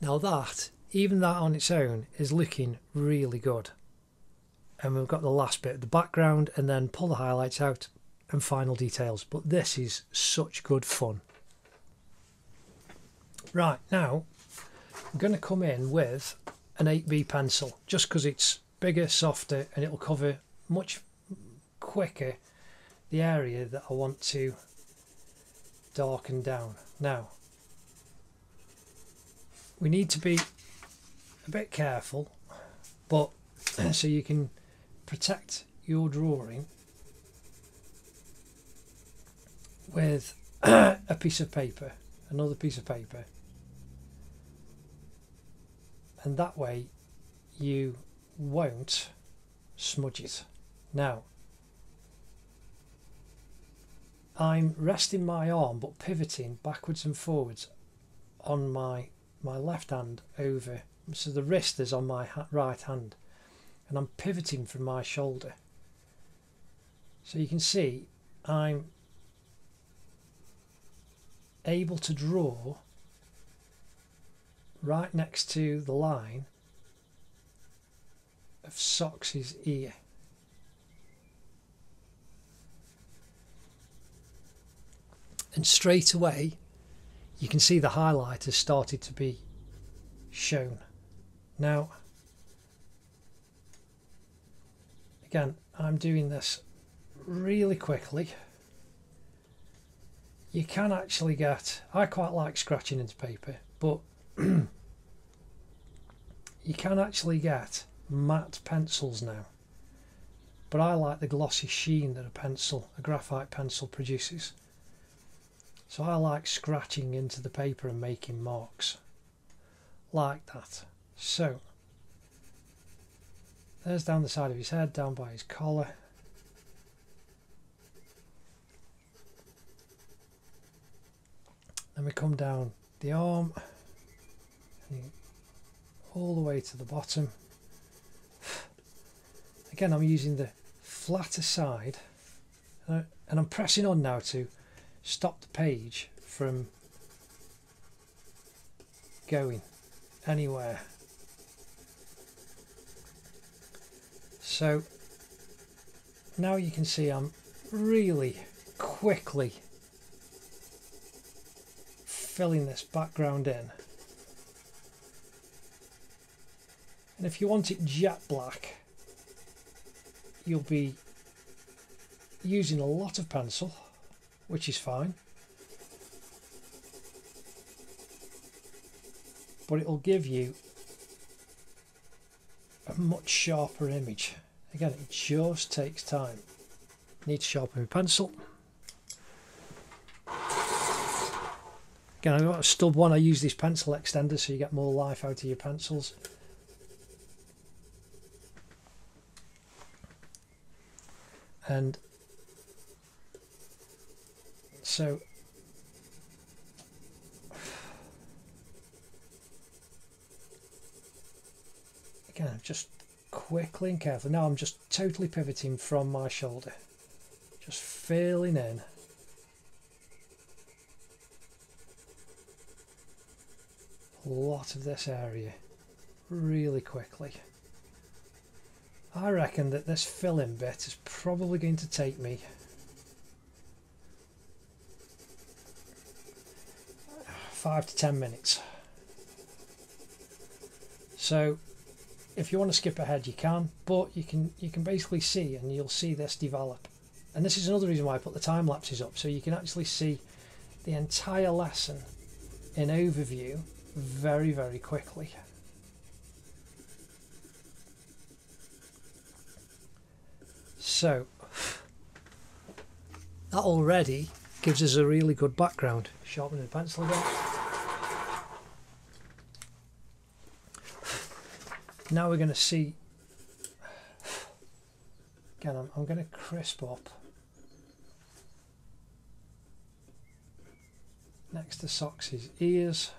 Now that, even that on its own, is looking really good. And we've got the last bit of the background, and then pull the highlights out and final details. But this is such good fun. Right, now I'm going to come in with an eight B pencil, just because it's bigger, softer, and it'll cover much quicker the area that I want to darken down. Now, we need to be a bit careful, but so you can protect your drawing with a piece of paper, another piece of paper, and that way you won't smudge it. Now, I'm resting my arm but pivoting backwards and forwards on my my left hand over, so the wrist is on my ha right hand, and I'm pivoting from my shoulder, so you can see I'm able to draw right next to the line of Sox's ear. And straight away you can see the highlight has started to be shown. Now, again, I'm doing this really quickly. You can actually get, I quite like scratching into paper, but you can actually get matte pencils now. But I like the glossy sheen that a pencil, a graphite pencil, produces. So I like scratching into the paper and making marks like that. So there's down the side of his head, down by his collar. Then we come down the arm and all the way to the bottom. Again, I'm using the flatter side, and I'm pressing on now to stop the page from going anywhere. So now you can see I'm really quickly filling this background in, and if you want it jet black, you'll be using a lot of pencil, which is fine, but it'll give you a much sharper image. Again, it just takes time. Need to sharpen my pencil. Again, I've got a stub one. I use this pencil extender so you get more life out of your pencils. And so again, just quickly and carefully. Now I'm just totally pivoting from my shoulder, just filling in. A lot of this area really quickly. I reckon that this filling bit is probably going to take me five to ten minutes. So if you want to skip ahead you can, but you can you can basically see, and you'll see this develop. And this is another reason why I put the time lapses up, so you can actually see the entire lesson in overview very, very quickly. So that already gives us a really good background. Sharpen the pencil again. Now we're going to see, again, I'm, I'm going to crisp up Next to Sox is ears.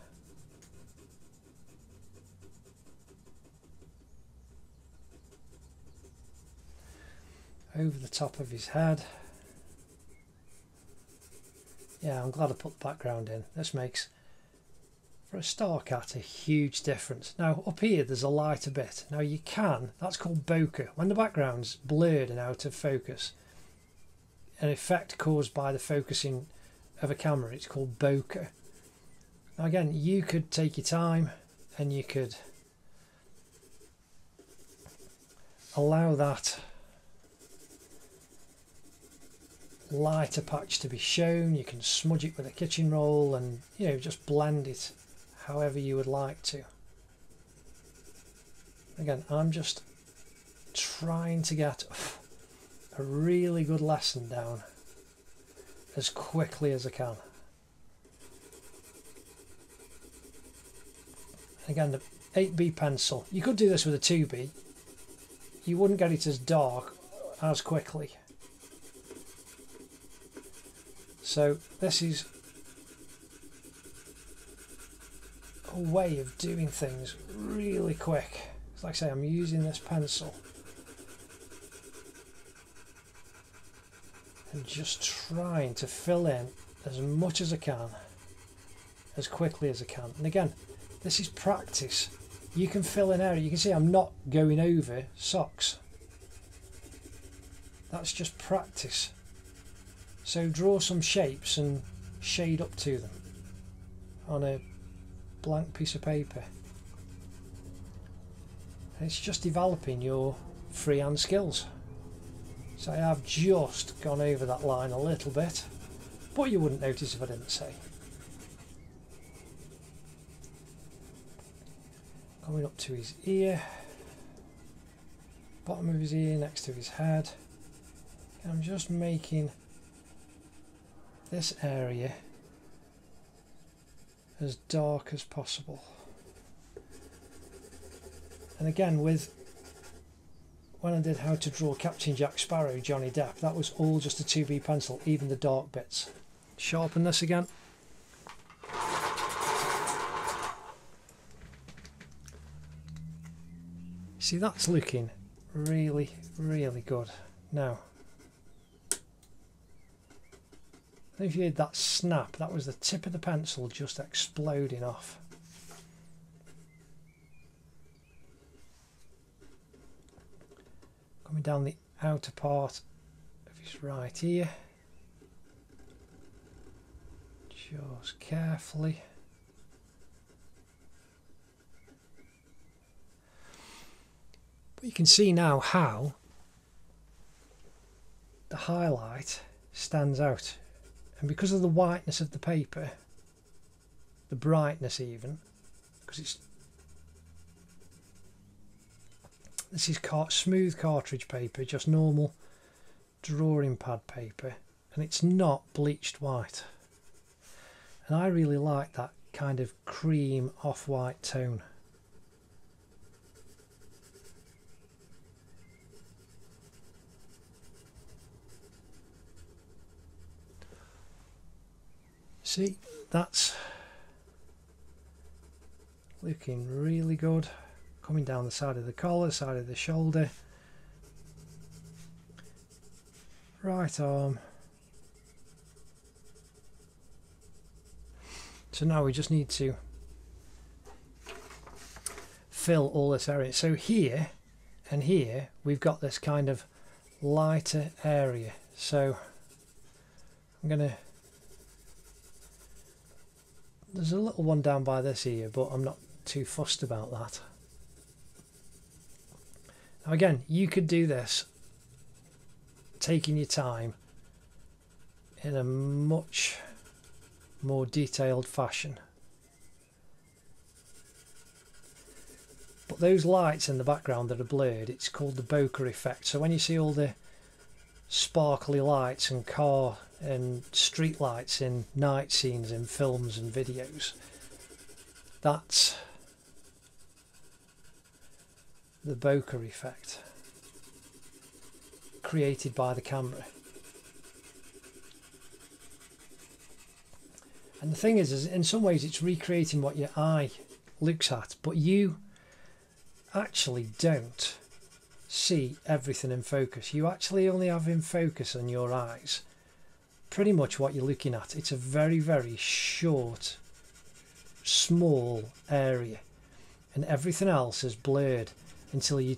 Over the top of his head. Yeah, I'm glad I put the background in. This makes, for a star cat, a huge difference. Now up here there's a lighter bit. Now you can, that's called bokeh. When the background's blurred and out of focus, an effect caused by the focusing of a camera, it's called bokeh. Now again, you could take your time and you could allow that lighter patch to be shown. You can smudge it with a kitchen roll and, you know, just blend it however you would like to. Again, I'm just trying to get a really good lesson down as quickly as I can. Again, the eight B pencil, you could do this with a two B, you wouldn't get it as dark as quickly. So this is a way of doing things really quick. It's like I say, I'm using this pencil and just trying to fill in as much as I can, as quickly as I can. And again, this is practice. You can fill in area. You can see I'm not going over Sox. That's just practice. So draw some shapes and shade up to them on a blank piece of paper. And it's just developing your freehand skills. So I have just gone over that line a little bit, but you wouldn't notice if I didn't say. Coming up to his ear, bottom of his ear, next to his head. And I'm just making this area as dark as possible. And again, with when I did how to draw Captain Jack Sparrow, Johnny Depp, that was all just a two B pencil, even the dark bits. Sharpen this again. See, that's looking really, really good now. If you heard that snap, that was the tip of the pencil just exploding off. Coming down the outer part of his right ear, just carefully. But you can see now how the highlight stands out. And because of the whiteness of the paper, the brightness even, because it's this is cart smooth cartridge paper, just normal drawing pad paper, and it's not bleached white. And I really like that kind of cream off-white tone. See, that's looking really good. Coming down the side of the collar, side of the shoulder, right arm. So now we just need to fill all this area. So here and here we've got this kind of lighter area. So I'm going to there's a little one down by this ear, but I'm not too fussed about that. Now again, you could do this taking your time in a much more detailed fashion. But those lights in the background that are blurred, it's called the bokeh effect. So when you see all the sparkly lights and car and street lights in night scenes in films and videos, that's the bokeh effect created by the camera. And the thing is, is in some ways it's recreating what your eye looks at, but you actually don't see everything in focus. You actually only have in focus on your eyes pretty much what you're looking at. It's a very, very short, small area, and everything else is blurred until you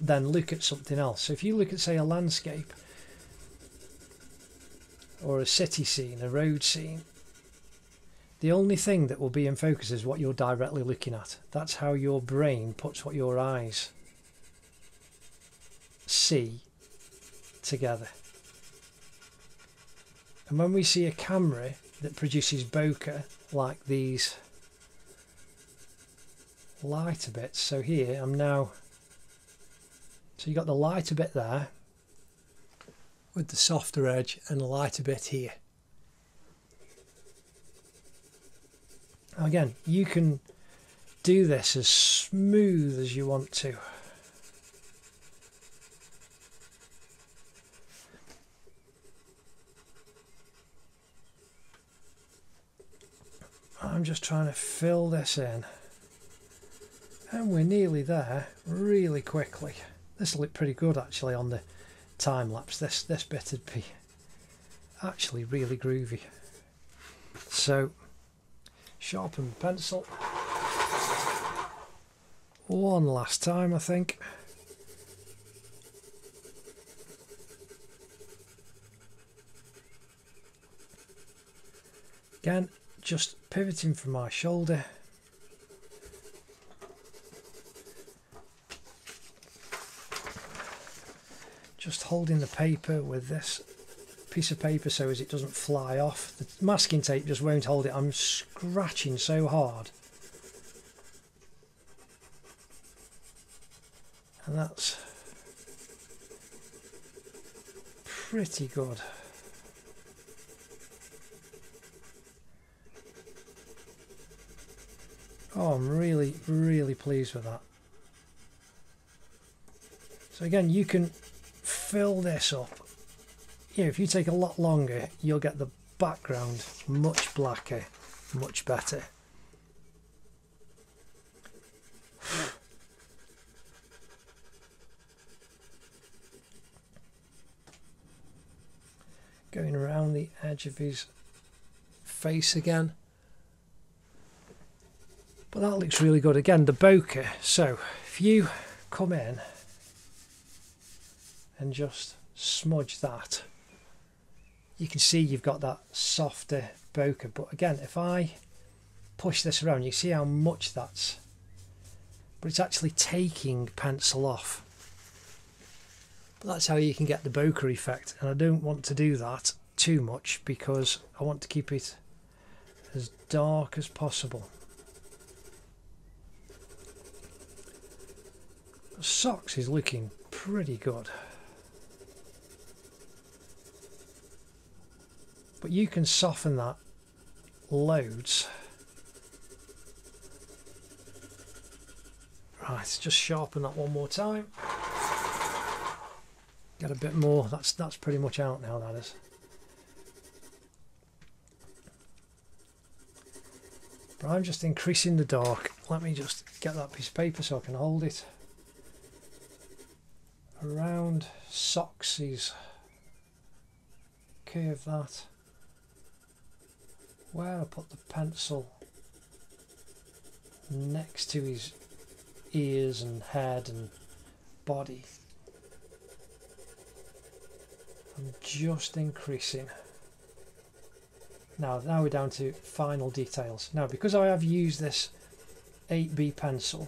then look at something else. So if you look at, say, a landscape or a city scene, a road scene, the only thing that will be in focus is what you're directly looking at. That's how your brain puts what your eyes see together. And when we see a camera that produces bokeh, like these lighter bits, so here I'm now, so you've got the lighter bit there with the softer edge and the lighter bit here. Again, you can do this as smooth as you want to. I'm just trying to fill this in, and we're nearly there really quickly. This will look pretty good actually on the time lapse. This this bit would be actually really groovy. So sharpen the pencil one last time, I think. Again, just pivoting from my shoulder. Just holding the paper with this piece of paper so as it doesn't fly off. The masking tape just won't hold it. I'm scratching so hard. And that's pretty good. Oh, I'm really, really pleased with that. So again, you can fill this up. Yeah, if you take a lot longer, you'll get the background much blacker, much better. Going around the edge of his face again. But that looks really good. Again, the bokeh. So if you come in and just smudge that, you can see you've got that softer bokeh. But again, if I push this around, you see how much that's, but it's actually taking pencil off. But that's how you can get the bokeh effect, and I don't want to do that too much because I want to keep it as dark as possible. Sox is looking pretty good, but you can soften that loads. Right, just sharpen that one more time. Get a bit more. That's that's pretty much out now. That is but I'm just increasing the dark. Let me just get that piece of paper so I can hold it around Sox's curve. That where I put the pencil next to his ears and head and body, I'm just increasing. Now, now we're down to final details. Now, because I have used this eight B pencil,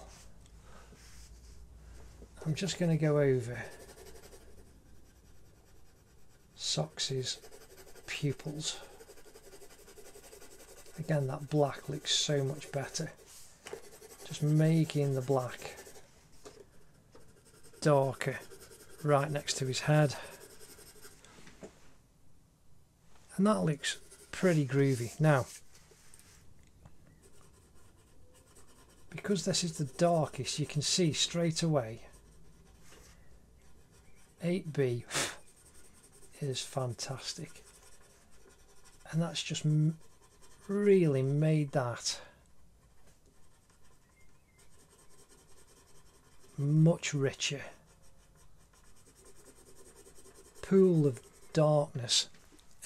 I'm just going to go over Sox's pupils. Again, that black looks so much better. Just making the black darker right next to his head. And that looks pretty groovy. Now, because this is the darkest, you can see straight away eight B is fantastic, and that's just m really made that much richer. Pool of darkness,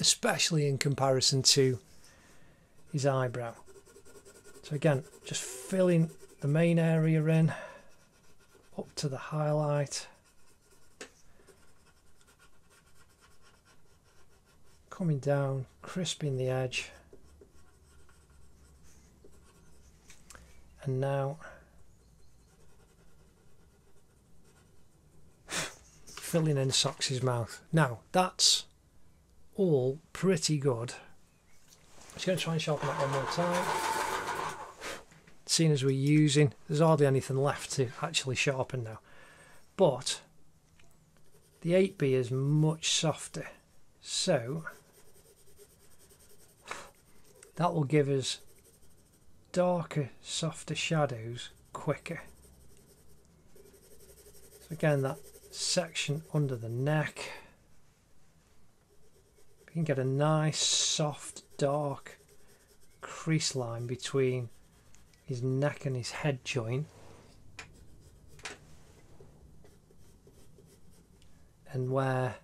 especially in comparison to his eyebrow. So again, just filling the main area in up to the highlight, coming down, crisping the edge, and now filling in Sox's mouth. Now that's all pretty good. I'm just going to try and sharpen that one more time. Seeing as we're using, there's hardly anything left to actually sharpen now, but the eight B is much softer, so that will give us darker, softer shadows quicker. So again, that section under the neck, you can get a nice soft dark crease line between his neck and his head joint, and where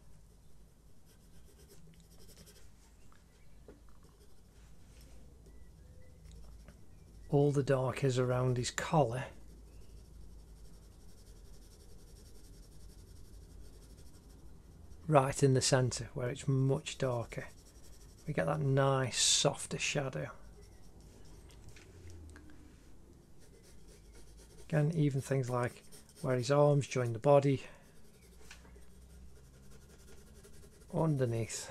all the dark is around his collar, right in the centre where it's much darker, we get that nice softer shadow. Again, even things like where his arms join the body, underneath,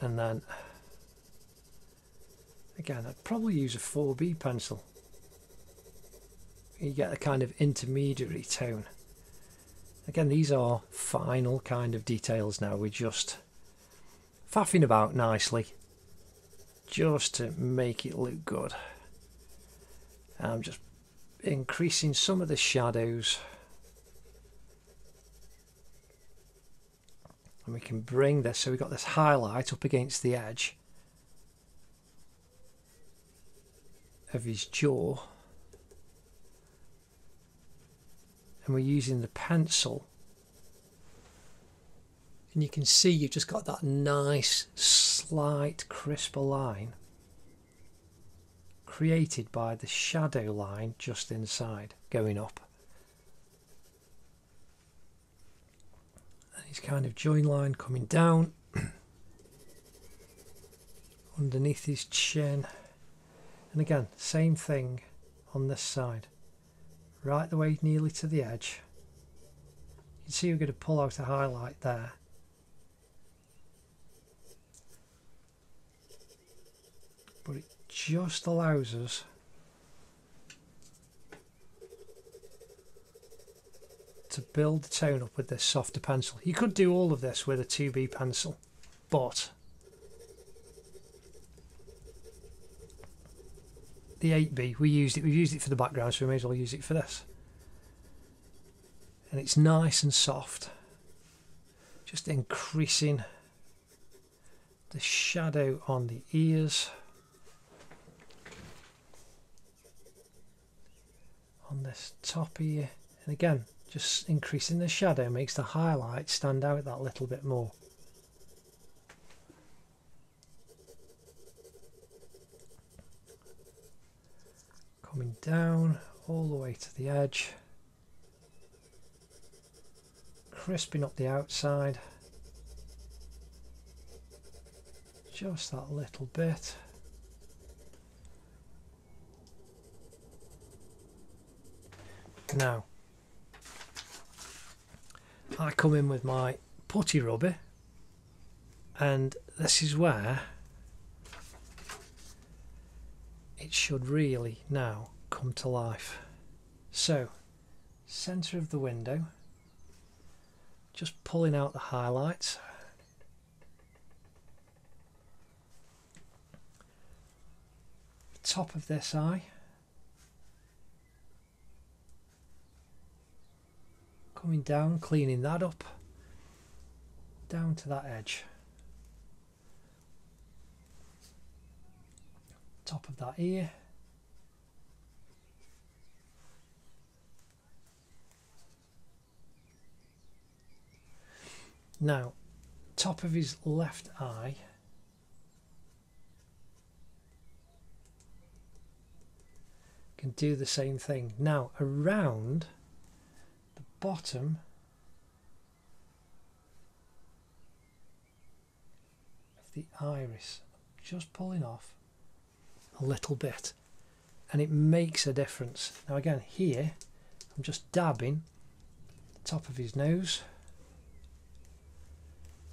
and then again I'd probably use a four B pencil. You get a kind of intermediary tone. Again, these are final kind of details now. We're just faffing about nicely just to make it look good. I'm just increasing some of the shadows, and we can bring this, so we've got this highlight up against the edge of his jaw. And we're using the pencil, and you can see you've just got that nice slight crisper line created by the shadow line just inside going up, and his kind of join line coming down underneath his chin. And again, same thing on this side, right the way nearly to the edge. You can see we're going to pull out a highlight there, but it just allows us to build the tone up with this softer pencil. You could do all of this with a two B pencil, but the eight B, we used it, we've used it for the background, so we may as well use it for this. And it's nice and soft, just increasing the shadow on the ears, on this top ear, and again, just increasing the shadow makes the highlight stand out that little bit more. Coming down all the way to the edge, crisping up the outside just that little bit, now I come in with my putty rubber, and this is where it should really now come to life. So, centre of the window, just pulling out the highlights, top of this eye, coming down, cleaning that up, down to that edge, top of that ear. Now, top of his left eye. Can do the same thing. Now, around the bottom, the iris, just pulling off a little bit, and it makes a difference. Now again, here I'm just dabbing the top of his nose,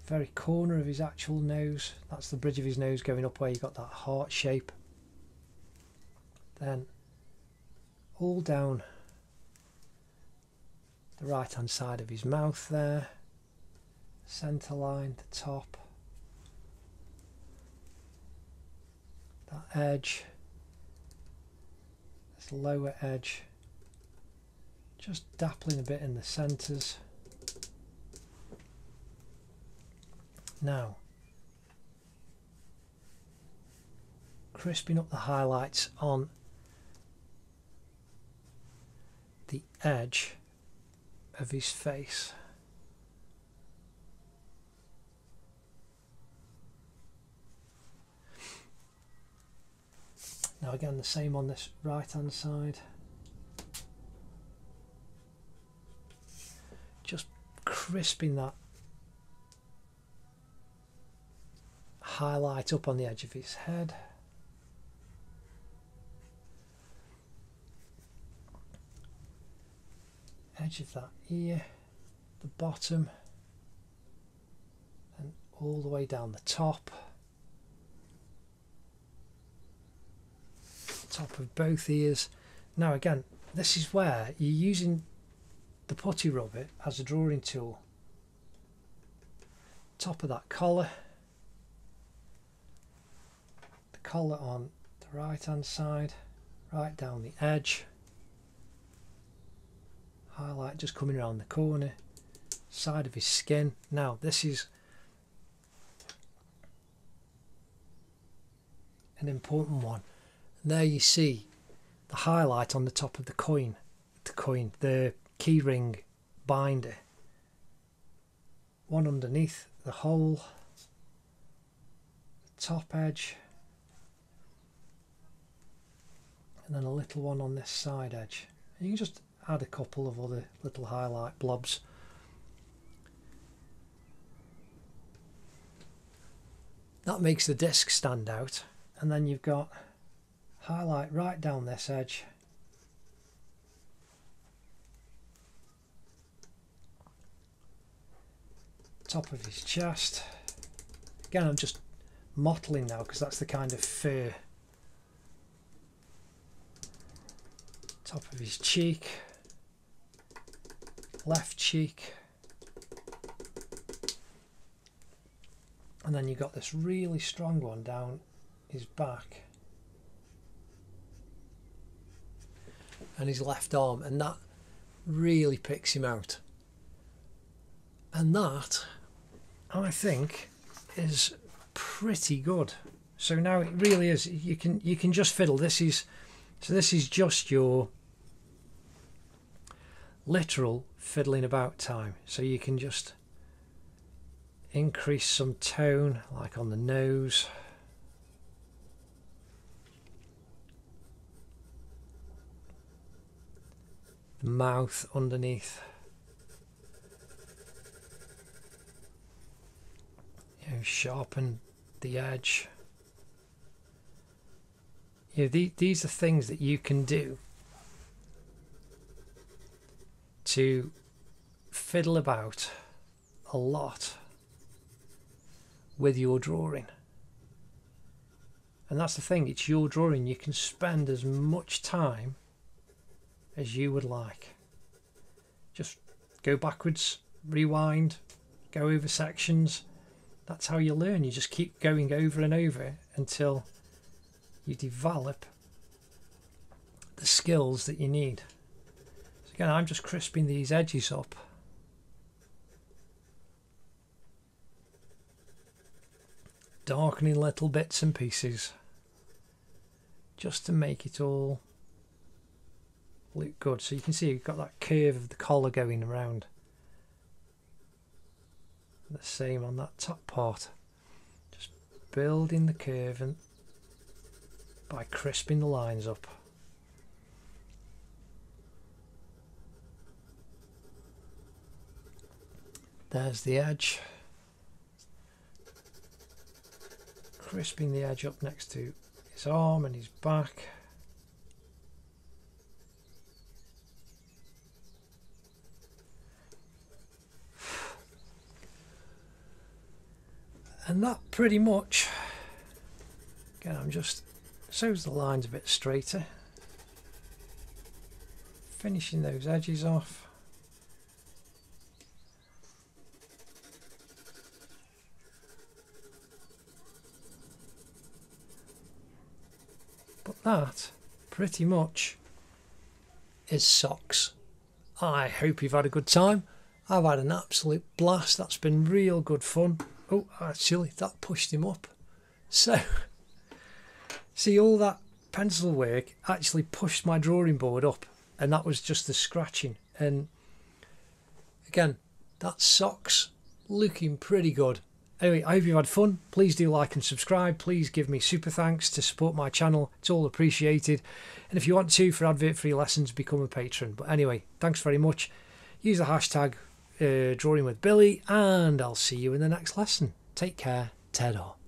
very corner of his actual nose. That's the bridge of his nose going up where you got that heart shape. Then all down the right hand side of his mouth there, center line, the top, that edge, this lower edge, just dappling a bit in the centres. Now, crisping up the highlights on the edge of his face. Now again, the same on this right hand side, just crisping that highlight up on the edge of his head. Edge of that ear, the bottom, and all the way down the top. Top of both ears. Now again, this is where you're using the putty rubber as a drawing tool. Top of that collar, the collar on the right hand side, right down the edge, highlight just coming around the corner, side of his skin. Now this is an important one. There you see the highlight on the top of the coin, the coin, the keyring binder. One underneath the hole, the top edge, and then a little one on this side edge. And you can just add a couple of other little highlight blobs. That makes the disc stand out, and then you've got highlight right down this edge, top of his chest. Again, I'm just mottling now because that's the kind of fur. Top of his cheek, left cheek, and then you've got this really strong one down his back and his left arm, and that really picks him out. And that, I think, is pretty good. So now it really is, you can you can just fiddle. This is so this is just your literal fiddling about time. So you can just increase some tone, like on the nose. Mouth underneath, you know, sharpen the edge. You know, the, these are things that you can do to fiddle about a lot with your drawing. And that's the thing, it's your drawing. You can spend as much time as you would like. Just go backwards, rewind, go over sections. That's how you learn. You just keep going over and over until you develop the skills that you need. So again, I'm just crisping these edges up. Darkening little bits and pieces. just to make it all look good. So you can see you've got that curve of the collar going around. The same on that top part. Just building the curve and by crisping the lines up. There's the edge. Crisping the edge up next to his arm and his back. And that pretty much, again, I'm just, shows the lines a bit straighter. Finishing those edges off. But that pretty much is Sox. I hope you've had a good time. I've had an absolute blast. That's been real good fun. Oh, actually, that pushed him up. So, see, all that pencil work actually pushed my drawing board up, and that was just the scratching. And again, that Sox looking pretty good. Anyway, I hope you had fun. Please do like and subscribe. Please give me super thanks to support my channel. It's all appreciated. And if you want to, for advert-free lessons, become a patron. But anyway, thanks very much. Use the hashtag Uh, drawing with Billy, and I'll see you in the next lesson. Take care. Ta-ra.